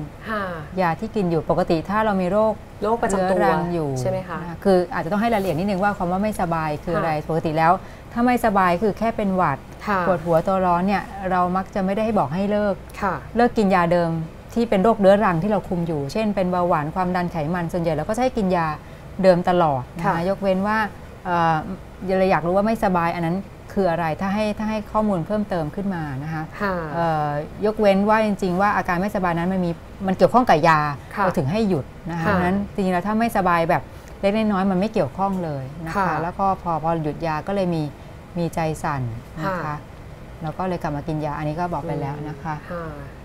ยาที่กินอยู่ปกติถ้าเรามีโรคประจำตัวอยู่ใช่ไหมคะคืออาจจะต้องให้รายละเอียดนิดนึงว่าคำว่าไม่สบายคืออะไรปกติแล้วถ้าไม่สบายคือแค่เป็นหวัดปวดหัวตัวร้อนเนี่ยเรามักจะไม่ได้ให้บอกให้เลิกกินยาเดิมที่เป็นโรคเรื้อรังที่เราคุมอยู่เช่นเป็นเบาหวานความดันไขมันส่วนใหญ่เราก็ใช้กินยาเดิมตลอดนะคะยกเว้นว่าเราอยากรู้ว่าไม่สบายอันนั้นคืออะไรถ้าให้ข้อมูลเพิ่มเติมขึ้นมานะคะยกเว้นว่าจริงๆว่าอาการไม่สบายนั้นมันเกี่ยวข้องกับยาเราถึงให้หยุดนะคะนั้นจริงๆแล้วถ้าไม่สบายแบบเล็กน้อยมันไม่เกี่ยวข้องเลยนะคะแล้วก็พอหยุดยาก็เลยมีใจสั่นนะคะแล้วก็เลยกลับมากินยาอันนี้ก็บอกไปแล้วนะคะ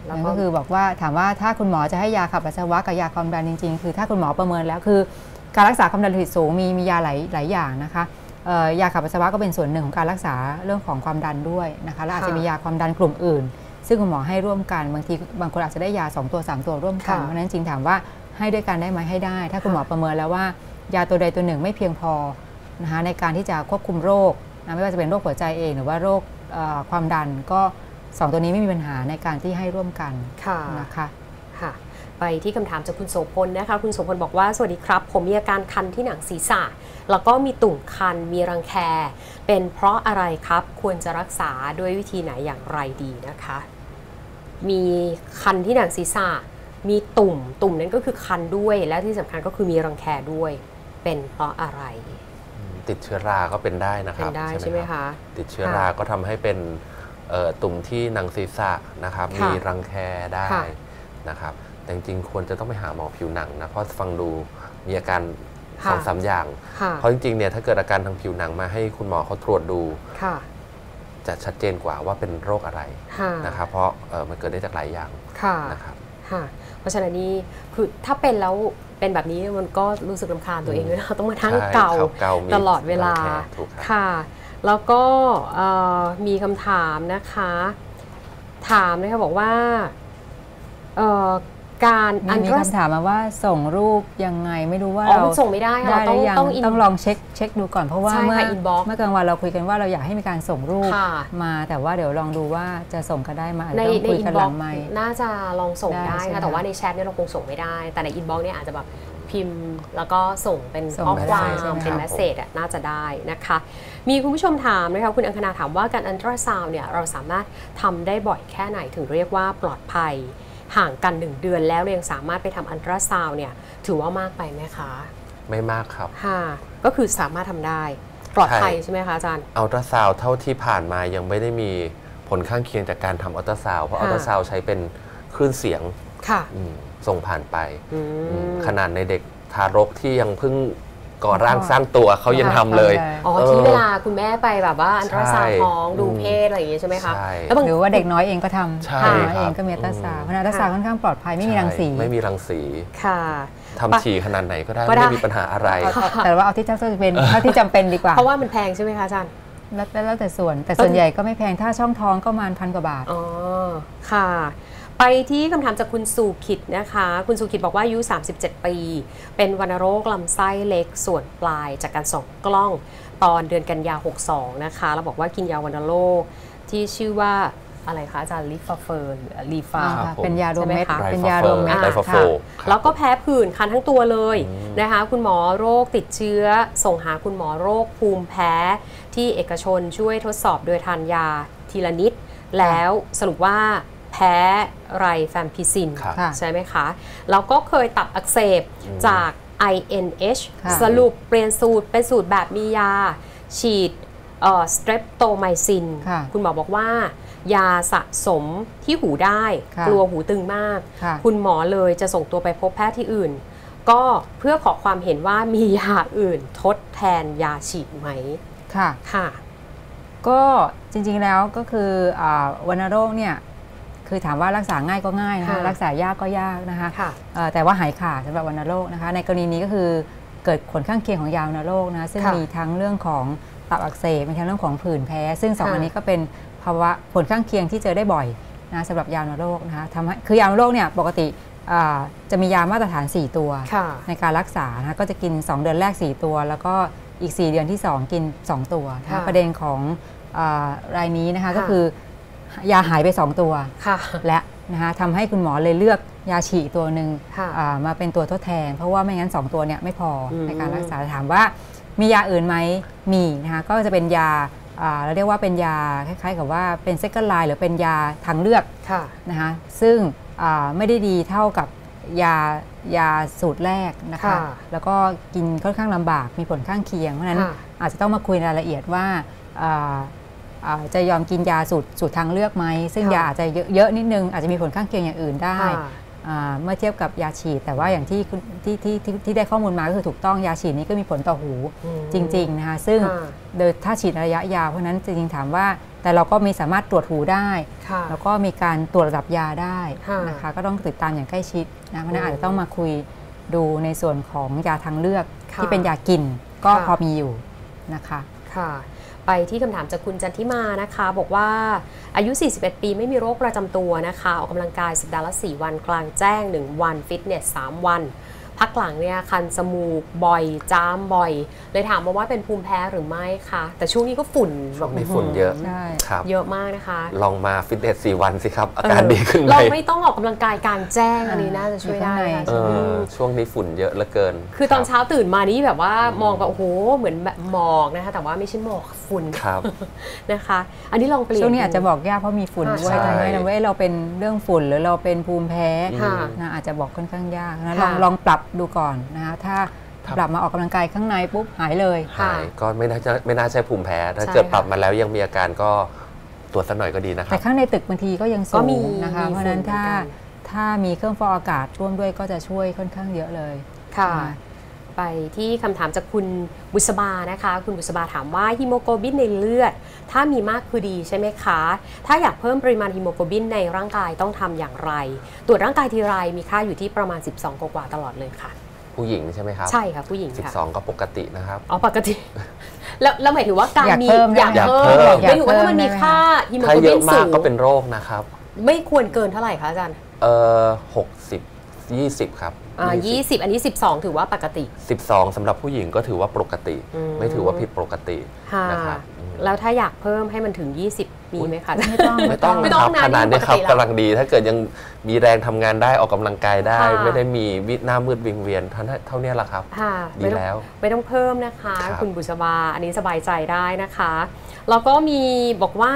นั่นก็คือบอกว่าถามว่าถ้าคุณหมอจะให้ยาขับปัสสาวะกับยาความดันจริงๆคือถ้าคุณหมอประเมินแล้วคือการรักษาความดันโลหิตสูงมียาหลายอย่างนะคะยาขับปัสสาวะก็เป็นส่วนหนึ่งของการรักษาเรื่องของความดันด้วยนะคะและอาจจะมียาความดันกลุ่มอื่นซึ่งคุณหมอให้ร่วมกันบางคนอาจจะได้ยา2ตัว3ตัวร่วมกันเพราะฉะนั้นจริงถามว่าให้ด้วยกันได้ไหมให้ได้ถ้าคุณหมอประเมินแล้วว่ายาตัวใดตัวหนึ่งไม่เพียงพอนะคะในการที่จะควบคุมโรคไม่ว่าจะเป็นโรคหัวใจเองหรือว่าโรคความดันก็2ตัวนี้ไม่มีปัญหาในการที่ให้ร่วมกันนะคะไปที่คำถามจากคุณโสพลนะคะคุณโสพลบอกว่าสวัสดีครับผมมีอาการคันที่หนังศีรษะแล้วก็มีตุ่มคันมีรังแคเป็นเพราะอะไรครับควรจะรักษาด้วยวิธีไหนอย่างไรดีนะคะมีคันที่หนังศีรษะมีตุ่มนั้นก็คือคันด้วยและที่สำคัญก็คือมีรังแคด้วยเป็นเพราะอะไรติดเชื้อราก็เป็นได้นะครับใช่ไหมคะติดเชื้อราก็ทำให้เป็นตุ่มที่หนังศีรษะนะครับมีรังแคได้นะครับแต่จริงๆควรจะต้องไปหาหมอผิวหนังนะเพราะฟังดูมีอาการ2-3อย่างเพราะจริงๆเนี่ยถ้าเกิดอาการทางผิวหนังมาให้คุณหมอเขาตรวจดูจะชัดเจนกว่าว่าเป็นโรคอะไรนะครับเพราะมันเกิดได้จากหลายอย่างนะครับเพราะฉะนั้นนี่คือถ้าเป็นแล้วเป็นแบบนี้มันก็รู้สึกรำคาญตัวเองด้วยนะต้องมาทั้งเกาตลอดเวลาค่ะแล้วก็มีคำถามนะคะถามนะคะบอกว่าการอันนี้คำถามมาว่าส่งรูปยังไงไม่รู้ว่าเราส่งไม่ได้ค่ะเราต้องลองเช็คดูก่อนเพราะว่าเมื่อกลางวันเราคุยกันว่าเราอยากให้มีการส่งรูปมาแต่ว่าเดี๋ยวลองดูว่าจะส่งกันได้มาในคุยกันหลังไมค์น่าจะลองส่งได้ค่ะแต่ว่าในแชทเนี่ยเราคงส่งไม่ได้แต่ในอินบ็อกซ์เนี่ยอาจจะแบบพิมพ์แล้วก็ส่งเป็นข้อความเป็นเมสเซจน่าจะได้นะคะมีคุณผู้ชมถามนะคะคุณอังคณาถามว่าการอัลตราซาวด์เนี่ยเราสามารถทำได้บ่อยแค่ไหนถึงเรียกว่าปลอดภัยห่างกัน1เดือนแล้วยังสามารถไปทำอัลตราซาวด์เนี่ยถือว่ามากไปไหมคะไม่มากครับก็คือสามารถทำได้ปลอดภัยใช่ไหมคะอาจารย์อัลตราซาวด์เท่าที่ผ่านมายังไม่ได้มีผลข้างเคียงจากการทำอัลตราซาวด์เพราะอัลตราซาวด์ใช้เป็นคลื่นเสียงส่งผ่านไปขนาดในเด็กทารกที่ยังเพิ่งก่อร่างสร้างตัวเขายังทำเลยอ๋อที่เวลาคุณแม่ไปแบบว่าอัลตราซาวด์ท้องดูเพศอะไรอย่างเงี้ยใช่ไหมคะแล้วหรือว่าเด็กน้อยเองก็ทำใช่เองก็มีอัลตราซาวด์เพราะอัลตราซาวด์ค่อนข้างปลอดภัยไม่มีรังสีค่ะทำฉี่ขนาดไหนก็ได้ไม่มีปัญหาอะไรแต่ว่าเอาที่จำเป็นเท่าที่จำเป็นดีกว่าเพราะว่ามันแพงใช่ไหมคะอาจารย์แล้วแต่ส่วนใหญ่ก็ไม่แพงถ้าช่องท้องก็ประมาณ1,000 กว่าบาทอ๋อค่ะไปที่คำถามจากคุณสุขิตนะคะคุณสุขิตบอกว่าอายุ37ปีเป็นวัณโรคลำไส้เล็กส่วนปลายจากการส่องกล้องตอนเดือนกันยา62นะคะเราบอกว่ากินยาวัณโรคที่ชื่อว่าอะไรคะอาจารย์ลิฟาเฟอร์ลีฟาเป็นยาโดเมตเป็นยาโดเมตแล้วก็แพ้ผื่นคันทั้งตัวเลยนะคะคุณหมอโรคติดเชื้อส่งหาคุณหมอโรคภูมิแพ้ที่เอกชนช่วยทดสอบโดยทานยาทีละนิดแล้วสรุปว่าแพ้ไรแฟมพิซินใช่ไหมคะแล้วก็เคยตับอักเสบจาก INH สรุปเปลี่ยนสูตรเป็นสูตรแบบมียาฉีดสเตรปโตไมซินคุณหมอบอกว่ายาสะสมที่หูได้กลัวหูตึงมากคุณหมอเลยจะส่งตัวไปพบแพทย์ที่อื่นก็เพื่อขอความเห็นว่ามียาอื่นทดแทนยาฉีดไหมค่ะก็จริงๆแล้วก็คือวัณโรคเนี่ยคือถามว่ารักษาง่ายก็ง่ายนะคะรักษายากก็ยากนะคะแต่ว่าหายขาดสำหรับวัณโรคนะคะในกรณีนี้ก็คือเกิดผลข้างเคียงของยาวัณโรคนะซึ่งมีทั้งเรื่องของตับอักเสบมีทั้งเรื่องของผื่นแพ้ซึ่ง2อันนี้ก็เป็นภาวะผลข้างเคียงที่เจอได้บ่อย นะสำหรับยาวนโรคนะคะทำให้คือยาวนโรคเนี่ยปกติจะมียามาตรฐาน4ตัวในการรักษานะก็จะกิน2เดือนแรก4ตัวแล้วก็อีก4เดือนที่2กิน2ตัวนะประเด็นของรายนี้นะคะก็คือยาหายไป2ตัวและนะคะทำให้คุณหมอเลยเลือกยาฉีดตัวหนึ่งมาเป็นตัวทดแทนเพราะว่าไม่งั้น2ตัวเนี่ยไม่พอในการรักษาถามว่ามียาอื่นไหมมีนะคะก็จะเป็นยาเราเรียกว่าเป็นยาคล้ายๆกับว่าเป็นเซคันด์ไลน์หรือเป็นยาทางเลือกนะคะซึ่งไม่ได้ดีเท่ากับยาสูตรแรกนะคะแล้วก็กินค่อนข้างลำบากมีผลข้างเคียงเพราะฉะนั้นอาจจะต้องมาคุยรายละเอียดว่าจะยอมกินยาสูตรทางเลือกไหมซึ่งยาอาจจะเยอะนิดนึงอาจจะมีผลข้างเคียงอย่างอื่นได้เมื่อเทียบกับยาฉีดแต่ว่าอย่างที่ได้ข้อมูลมาก็คือถูกต้องยาฉีดนี้ก็มีผลต่อหูจริงๆนะคะซึ่งโดยถ้าฉีดระยะยาวเพราะนั้นจริงๆถามว่าแต่เราก็มีสามารถตรวจหูได้แล้วก็มีการตรวจระดับยาได้นะคะก็ต้องติดตามอย่างใกล้ชิดนะเพราะนั้นอาจจะต้องมาคุยดูในส่วนของยาทางเลือกที่เป็นยากินก็พอมีอยู่นะคะค่ะไปที่คำถามจากคุณจันทิมานะคะบอกว่าอายุ41ปีไม่มีโรคประจำตัวนะคะออกกำลังกายสัปดาห์ละ4วันกลางแจ้ง1วันฟิตเนส3วันพักหลังเนี่ยคันสมูกบ่อยจามบ่อยเลยถามมาว่าเป็นภูมิแพ้หรือไม่คะแต่ช่วงนี้ก็ฝุ่นช่วงนี้ฝุ่นเยอะครับเยอะมากนะคะลองมาฟิตเนส4วันสิครับอาการดีขึ้นเราไม่ต้องออกกำลังกายกลางแจ้งอันนี้น่าจะช่วยได้ช่วงนี้ฝุ่นเยอะเหลือเกินคือตอนเช้าตื่นมานี่แบบว่ามองแบบโอ้โหเหมือนแบบหมอกนะคะแต่ว่าไม่ใช่หมอกฝุ่นครับนะคะอันนี้ลองเปลี่ยนช่วงนี้อาจจะบอกยากเพราะมีฝุ่นด้วยทำให้เราเป็นเรื่องฝุ่นหรือเราเป็นภูมิแพ้อาจจะบอกค่อนข้างยากนะลองปรับดูก่อนนะคะถ้าปรับมาออกกำลังกายข้างในปุ๊บหายเลยหายก็ไม่น่าใช่ภูมิแพ้ถ้าเกิดปรับมาแล้วยังมีอาการก็ตรวจสักหน่อยก็ดีนะครับแต่ข้างในตึกบางทีก็ยังสูงนะคะเพราะฉะนั้นถ้ามีเครื่องฟอกอากาศช่วงด้วยก็จะช่วยค่อนข้างเยอะเลยค่ะไปที่คำถามจากคุณบุษบานะคะคุณบุษบาถามว่าฮีโมโกลบินในเลือดถ้ามีมากคือดีใช่ไหมคะถ้าอยากเพิ่มปริมาณฮีโมโกลบินในร่างกายต้องทำอย่างไรตรวจร่างกายทีไรมีค่าอยู่ที่ประมาณ12กว่าตลอดเลยค่ะผู้หญิงใช่ไหมครับใช่ค่ะผู้หญิง12ก็ปกตินะครับอ๋อปกติแล้วหมายถึงว่าการมีอยากเพิ่มไม่ถือว่าถ้ามันมีค่าฮีโมโกลบินสูงมากก็เป็นโรคนะครับไม่ควรเกินเท่าไหร่คะอาจารย์60-20ครับ20อันนี้12ถือว่าปกติ12สำหรับผู้หญิงก็ถือว่าปกติไม่ถือว่าผิดปกตินะครับแล้วถ้าอยากเพิ่มให้มันถึง20มีไหมคะไม่ต้องขนาดนี้ครับกำลังดีถ้าเกิดยังมีแรงทำงานได้ออกกำลังกายได้ไม่ได้มีวิตหน้ามืดวิงเวียนเท่านี้แหละครับดีแล้วไม่ต้องเพิ่มนะคะคุณบุษบาอันนี้สบายใจได้นะคะแล้วก็มีบอกว่า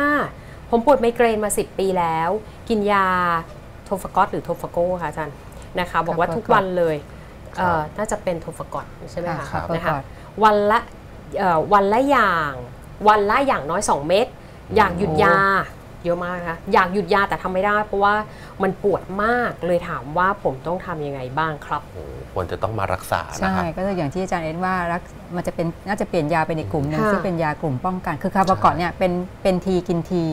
ผมปวดไมเกรนมา10ปีแล้วกินยาโทฟากอตหรือโทฟาโก้ค่ะอาจารย์นะคะบอกว่าทุกวันเลยน่าจะเป็นโทฟากอตใช่ไหมคะนะคะวันละอย่างน้อย2เม็ดอยากหยุดยาเยอะมากค่ะอยากหยุดยาแต่ทำไม่ได้เพราะว่ามันปวดมากเลยถามว่าผมต้องทํำยังไงบ้างครับควรจะต้องมารักษาใช่ก็อย่างที่อาจารย์เอ็นว่ามันจะเป็นน่าจะเปลี่ยนยาเป็นอีกกลุ่มนึงซึ่งเป็นยากลุ่มป้องกันคือคาร์บากอตเนี่ยเป็นทีกินที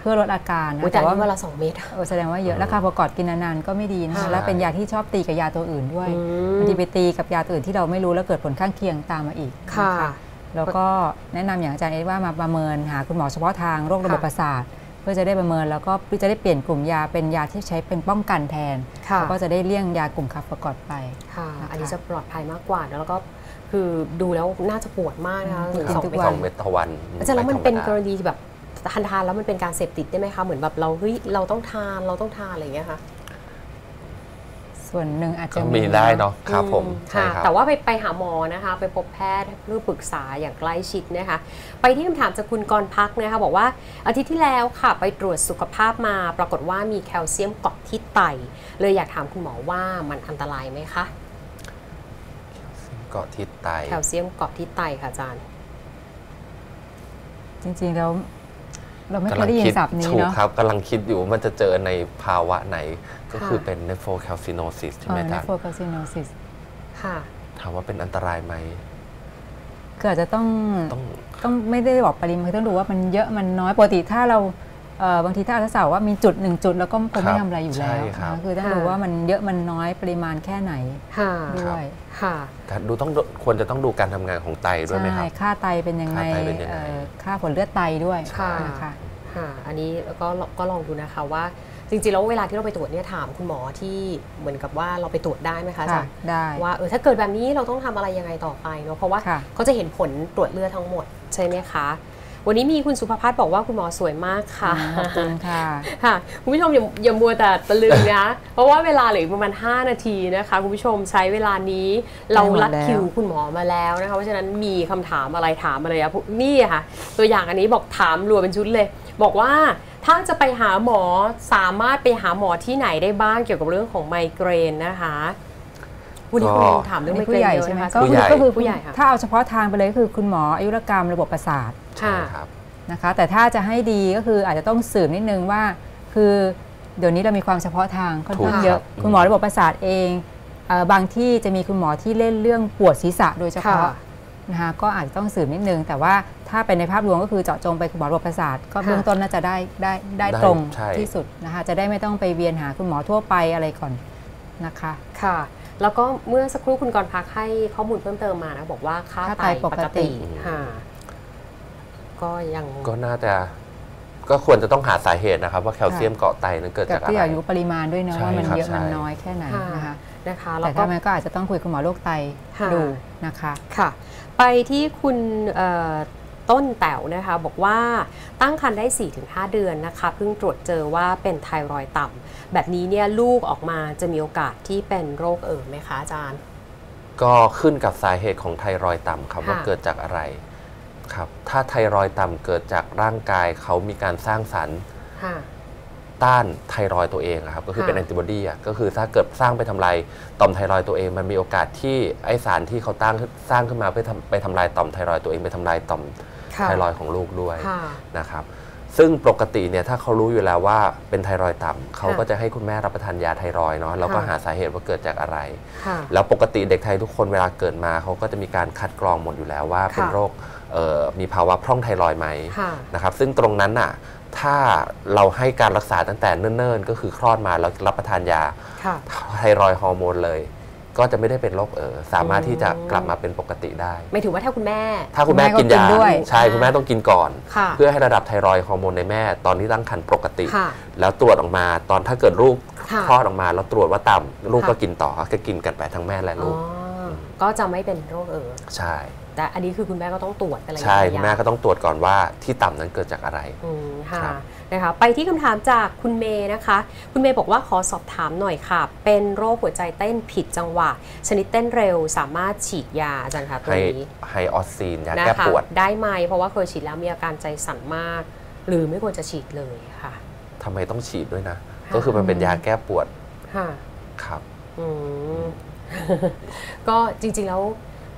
เพื่อลดอาการนะแต่ว่าเวลา2เม็ดแสดงว่าเยอะแล้วคาร์บากอตกินนานๆก็ไม่ดีนะคะแล้วเป็นยาที่ชอบตีกับยาตัวอื่นด้วยบางทีไปตีกับยาตัวอื่นที่เราไม่รู้แล้วเกิดผลข้างเคียงตามมาอีกค่ะแล้วก็แนะนำอย่างอาจารย์เอ็นว่ามาประเมินหาคุณหมอเฉพาะทางโรคระบบประสาทเพื่อจะได้ประเมินแล้วก็จะได้เปลี่ยนกลุ่มยาเป็นยาที่ใช้เป็นป้องกันแทนแล้วก็จะได้เลี่ยงยากลุ่มคาร์บากอตไปค่ะอันนี้จะปลอดภัยมากกว่าแล้วก็คือดูแล้วน่าจะปวดมากนะ2 เม็ดต่อวันอาจารย์แล้วมันเป็นกรณีแบบทานแล้วมันเป็นการเสพติดได้ไหมคะเหมือนแบบเราเราต้องทานอะไรอย่างเงี้ยค่ะส่วนหนึ่งอาจจะมีได้เนาะครับผมแต่ว่าไปหาหมอนะคะไปพบแพทย์เพื่อปรึกษาอย่างใกล้ชิดนะคะไปที่คำถามจากคุณกรพักนะคะบอกว่าอาทิตย์ที่แล้วค่ะไปตรวจสุขภาพมาปรากฏว่ามีแคลเซียมเกาะที่ไตเลยอยากถามคุณหมอว่ามันอันตรายไหมคะเกาะที่ไตแคลเซียมเกาะที่ไตค่ะอาจารย์จริงๆแล้วเราไม่เคยได้ยินศัพท์นี้เนาะกำลังคิดอยู่มันจะเจอในภาวะไหนก็คือเป็น nephrocalcinosis ใช่ไหมครับ nephrocalcinosis ค่ะถามว่าเป็นอันตรายไหมก็อาจจะต้องไม่ได้บอกปริมาณต้องดูว่ามันเยอะมันน้อยปกติถ้าเราบางทีถ้าอัลตราซาวด์ว่ามีจุด1จุดแล้วก็คงไม่ทำอะไรอยู่แล้วคือต้องดูว่ามันเยอะมันน้อยปริมาณแค่ไหนด้วยค่ะดูต้องควรจะต้องดูการทำงานของไตด้วยไหมครับค่าไตเป็นยังไงค่าผลเลือดไตด้วยค่ะ อันนี้ก็ลองดูนะคะว่าจริงๆแล้วเวลาที่เราไปตรวจเนี่ยถามคุณหมอที่เหมือนกับว่าเราไปตรวจได้ไหมคะอาจารย์ได้ว่าถ้าเกิดแบบนี้เราต้องทำอะไรยังไงต่อไปเนาะเพราะว่าเขาจะเห็นผลตรวจเลือดทั้งหมดใช่ไหมคะวันนี้มีคุณสุภพัฒน์บอกว่าคุณหมอสวยมากค่ะขอบคุณค่ะค่ะคุณผู้ชมอย่ามัวแต่ตะลึงนะเพราะว่าเวลาเหลือประมาณ5นาทีนะคะคุณผู้ชมใช้เวลานี้เรารัดคิวคุณหมอมาแล้วนะคะเพราะฉะนั้นมีคำถามอะไรถามอะไรอ่ะนี่ค่ะตัวอย่างอันนี้บอกถามรัวเป็นชุดเลยบอกว่าถ้าจะไปหาหมอสามารถไปหาหมอที่ไหนได้บ้างเกี่ยวกับเรื่องของไมเกรนนะคะผู้ที่คุณถามเรื่องผู้ใหญ่ใช่ไหมก็คือผู้ใหญ่ค่ะถ้าเอาเฉพาะทางไปเลยก็คือคุณหมออายุรกรรมระบบประสาทนะคะแต่ถ้าจะให้ดีก็คืออาจจะต้องสืบนิดนึงว่าคือเดี๋ยวนี้เรามีความเฉพาะทางค่อนข้างเยอะคุณหมอระบบประสาทเองบางที่จะมีคุณหมอที่เล่นเรื่องปวดศีรษะโดยเฉพาะนะคะก็อาจจะต้องสืบนิดนึงแต่ว่าถ้าเป็นในภาพรวมก็คือเจาะจงไปคุณหมอระบบประสาทก็เบื้องต้นน่าจะได้ตรงที่สุดนะคะจะได้ไม่ต้องไปเวียนหาคุณหมอทั่วไปอะไรก่อนนะคะค่ะแล้วก็เมื่อสักครู่คุณกรพักให้ข้อมูลเพิ่มเติมมานะบอกว่าค่าไตปกติก็ยังก็น่าจะก็ควรจะต้องหาสาเหตุนะครับว่าแคลเซียมเกาะไตนั้นเกิดจากอะไรที่อายุปริมาณด้วยเนอะว่ามันเยอะมันน้อยแค่ไหนนะคะแต่ถ้ามันก็อาจจะต้องคุยกับหมอโรคไตดูนะคะค่ะไปที่คุณต้นแต๋วนะคะบอกว่าตั้งครรภ์ได้ 4-5 เดือนนะคะเพิ่งตรวจเจอว่าเป็นไทรอยด์ต่ำแบบนี้เนี่ยลูกออกมาจะมีโอกาสที่เป็นโรคไหมคะอาจารย์ก็ขึ้นกับสาเหตุของไทรอยด์ต่ำครับว่าเกิดจากอะไรครับถ้าไทรอยด์ต่ำเกิดจากร่างกายเขามีการสร้างสารต้านไทรอยด์ตัวเองครับก็คือเป็นแอนติบอดีก็คือถ้าเกิดสร้างไปทำลายต่อมไทรอยด์ตัวเองมันมีโอกาสที่ไอสารที่เขาตั้งสร้างขึ้นมาเพื่อไปทำลายต่อมไทรอยด์ตัวเองไปทำลายต่อมไทรอยด์ของลูกด้วยนะครับซึ่งปกติเนี่ยถ้าเขารู้อยู่แล้วว่าเป็นไทรอยด์ต่ำเขาก็จะให้คุณแม่รับประทานยาไทรอยด์เนาะแล้วก็หาสาเหตุว่าเกิดจากอะไรแล้วปกติเด็กไทยทุกคนเวลาเกิดมาเขาก็จะมีการคัดกรองหมดอยู่แล้วว่าเป็นโรคมีภาวะพร่องไทรอยด์ไหมนะครับซึ่งตรงนั้นน่ะถ้าเราให้การรักษาตั้งแต่เนิ่นๆก็คือคลอดมาแล้วรับประทานยาไทรอยด์ฮอร์โมนเลยก็จะไม่ได้เป็นโรคสามารถที่จะกลับมาเป็นปกติได้ไม่ถือว่าถ้าคุณแม่กินยาใช่คุณแม่ต้องกินก่อนเพื่อให้ระดับไทรอยด์ฮอร์โมนในแม่ตอนที่ตั้งครรภ์ปกติแล้วตรวจออกมาตอนถ้าเกิดลูกคลอดออกมาแล้วตรวจว่าต่ำลูกก็กินต่อก็กินกันไปทั้งแม่และลูกก็จะไม่เป็นโรคใช่แต่อันนี้คือคุณแม่ก็ต้องตรวจอะไรอย่างเงี้ยใช่คุณแม่ก็ต้องตรวจก่อนว่าที่ต่ำนั้นเกิดจากอะไรค่ะนะคะไปที่คำถามจากคุณเมย์นะคะคุณเมย์บอกว่าขอสอบถามหน่อยค่ะเป็นโรคหัวใจเต้นผิดจังหวะชนิดเต้นเร็วสามารถฉีดยาอาจารย์คะตัวนี้ไฮออกซีนยาแก้ปวดได้ไหมเพราะว่าเคยฉีดแล้วมีอาการใจสั่นมากหรือไม่ควรจะฉีดเลยค่ะทำไมต้องฉีดด้วยนะก็คือมันเป็นยาแก้ปวดครับก็จริงๆแล้ว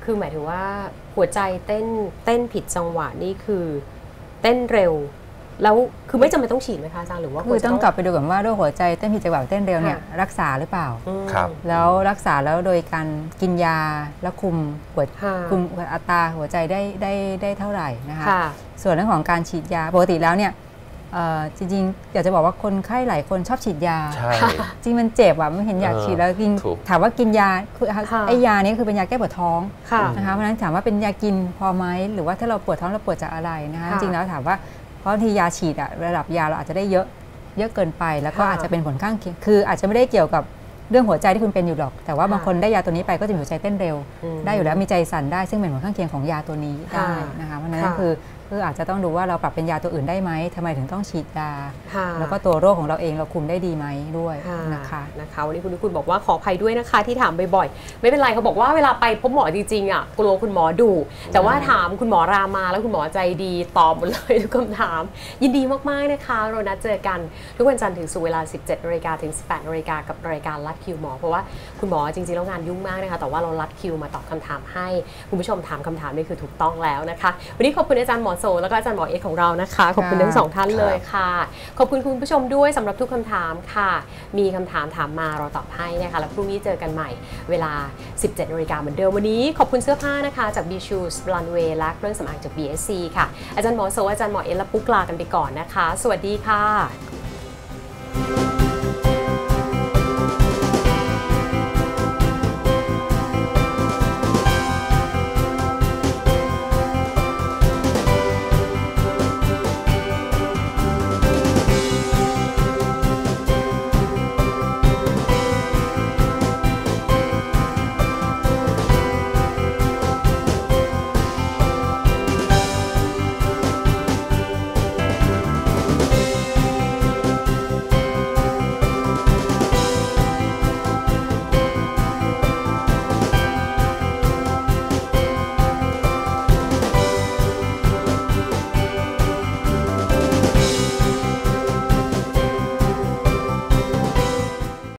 คือหมายถึงว่าหัวใจเต้นผิดจังหวะนี่คือเต้นเร็วแล้วคือไม่จำเป็นต้องฉีดไหมคะอาจารย์หรือว่าคือต้องกลับไปดูก่อนว่าโรคหัวใจเต้นผิดจังหวะเต้นเร็วเนี่ยรักษาหรือเปล่าครับแล้วรักษาแล้วโดยการกินยาและคุมอัตราหัวใจได้เท่าไหร่นะคะส่วนเรื่องของการฉีดยาปกติแล้วเนี่ยจริงๆอยากจะบอกว่าคนไข้หลายคนชอบฉีดยาจริงมันเจ็บอ่ะไม่เห็นอยากฉีดแล้วจริงถามว่ากินยาคือไอยานี้คือเป็นยาแก้ปวดท้องนะคะเพราะฉะนั้นถามว่าเป็นยากินพอไหมหรือว่าถ้าเราปวดท้องเราปวดจากอะไรนะคะจริงแล้วถามว่าเพราะที่ยาฉีดอะระดับยาเราอาจจะได้เยอะเกินไปแล้วก็อาจจะเป็นผลข้างเคียงคืออาจจะไม่ได้เกี่ยวกับเรื่องหัวใจที่คุณเป็นอยู่หรอกแต่ว่าบางคนได้ยาตัวนี้ไปก็จะมีหัวใจเต้นเร็วได้อยู่แล้วมีใจสั่นได้ซึ่งเป็นผลข้างเคียงของยาตัวนี้ได้นะคะเพราะฉะนั้นคืออาจจะต้องดูว่าเราปรับเป็นยาตัวอื่นได้ไหมทำไมถึงต้องฉีดยาแล้วก็ตัวโรคของเราเองเราคุมได้ดีไหมด้วยนะคะวันนี้คุณนิคุณบอกว่าขออภัยด้วยนะคะที่ถามบ่อยๆไม่เป็นไรเขาบอกว่าเวลาไปพบหมอจริงๆอ่ะกลัวคุณหมอดุแต่ว่าถามคุณหมอรามาแล้วคุณหมอใจดีตอบหมดเลยทุกคำถามยินดีมากๆนะคะเรานัดเจอกันทุกวันจันทร์ถึงศุกร์เวลา 17 น.ถึง 18 น.กับรายการรัดคิวหมอเพราะว่าคุณหมอจริงๆแล้วงานยุ่งมากนะคะแต่ว่าเรารัดคิวมาตอบคำถามให้คุณผู้ชมถามคำถามนี่คือถูกต้องแล้วนะคะวันนี้ขอบคุณอาจารย์หมอแล้วก็อาจารย์หมอเอกของเรานะคะขอบคุณทั้งสองท่านเลยค่ะขอบคุณคุณผู้ชมด้วยสำหรับทุกคำถามค่ะมีคำถามถามมาเราตอบให้นะคะแล้วพรุ่งนี้เจอกันใหม่เวลา 17 น.เหมือนเดิมวันนี้ขอบคุณเสื้อผ้านะคะจาก B Shoes Runway และเครื่องสำอางจาก BSC ค่ะอาจารย์หมอโซอาจารย์หมอเอกและปุ๊กลากันไปก่อนนะคะสวัสดีค่ะ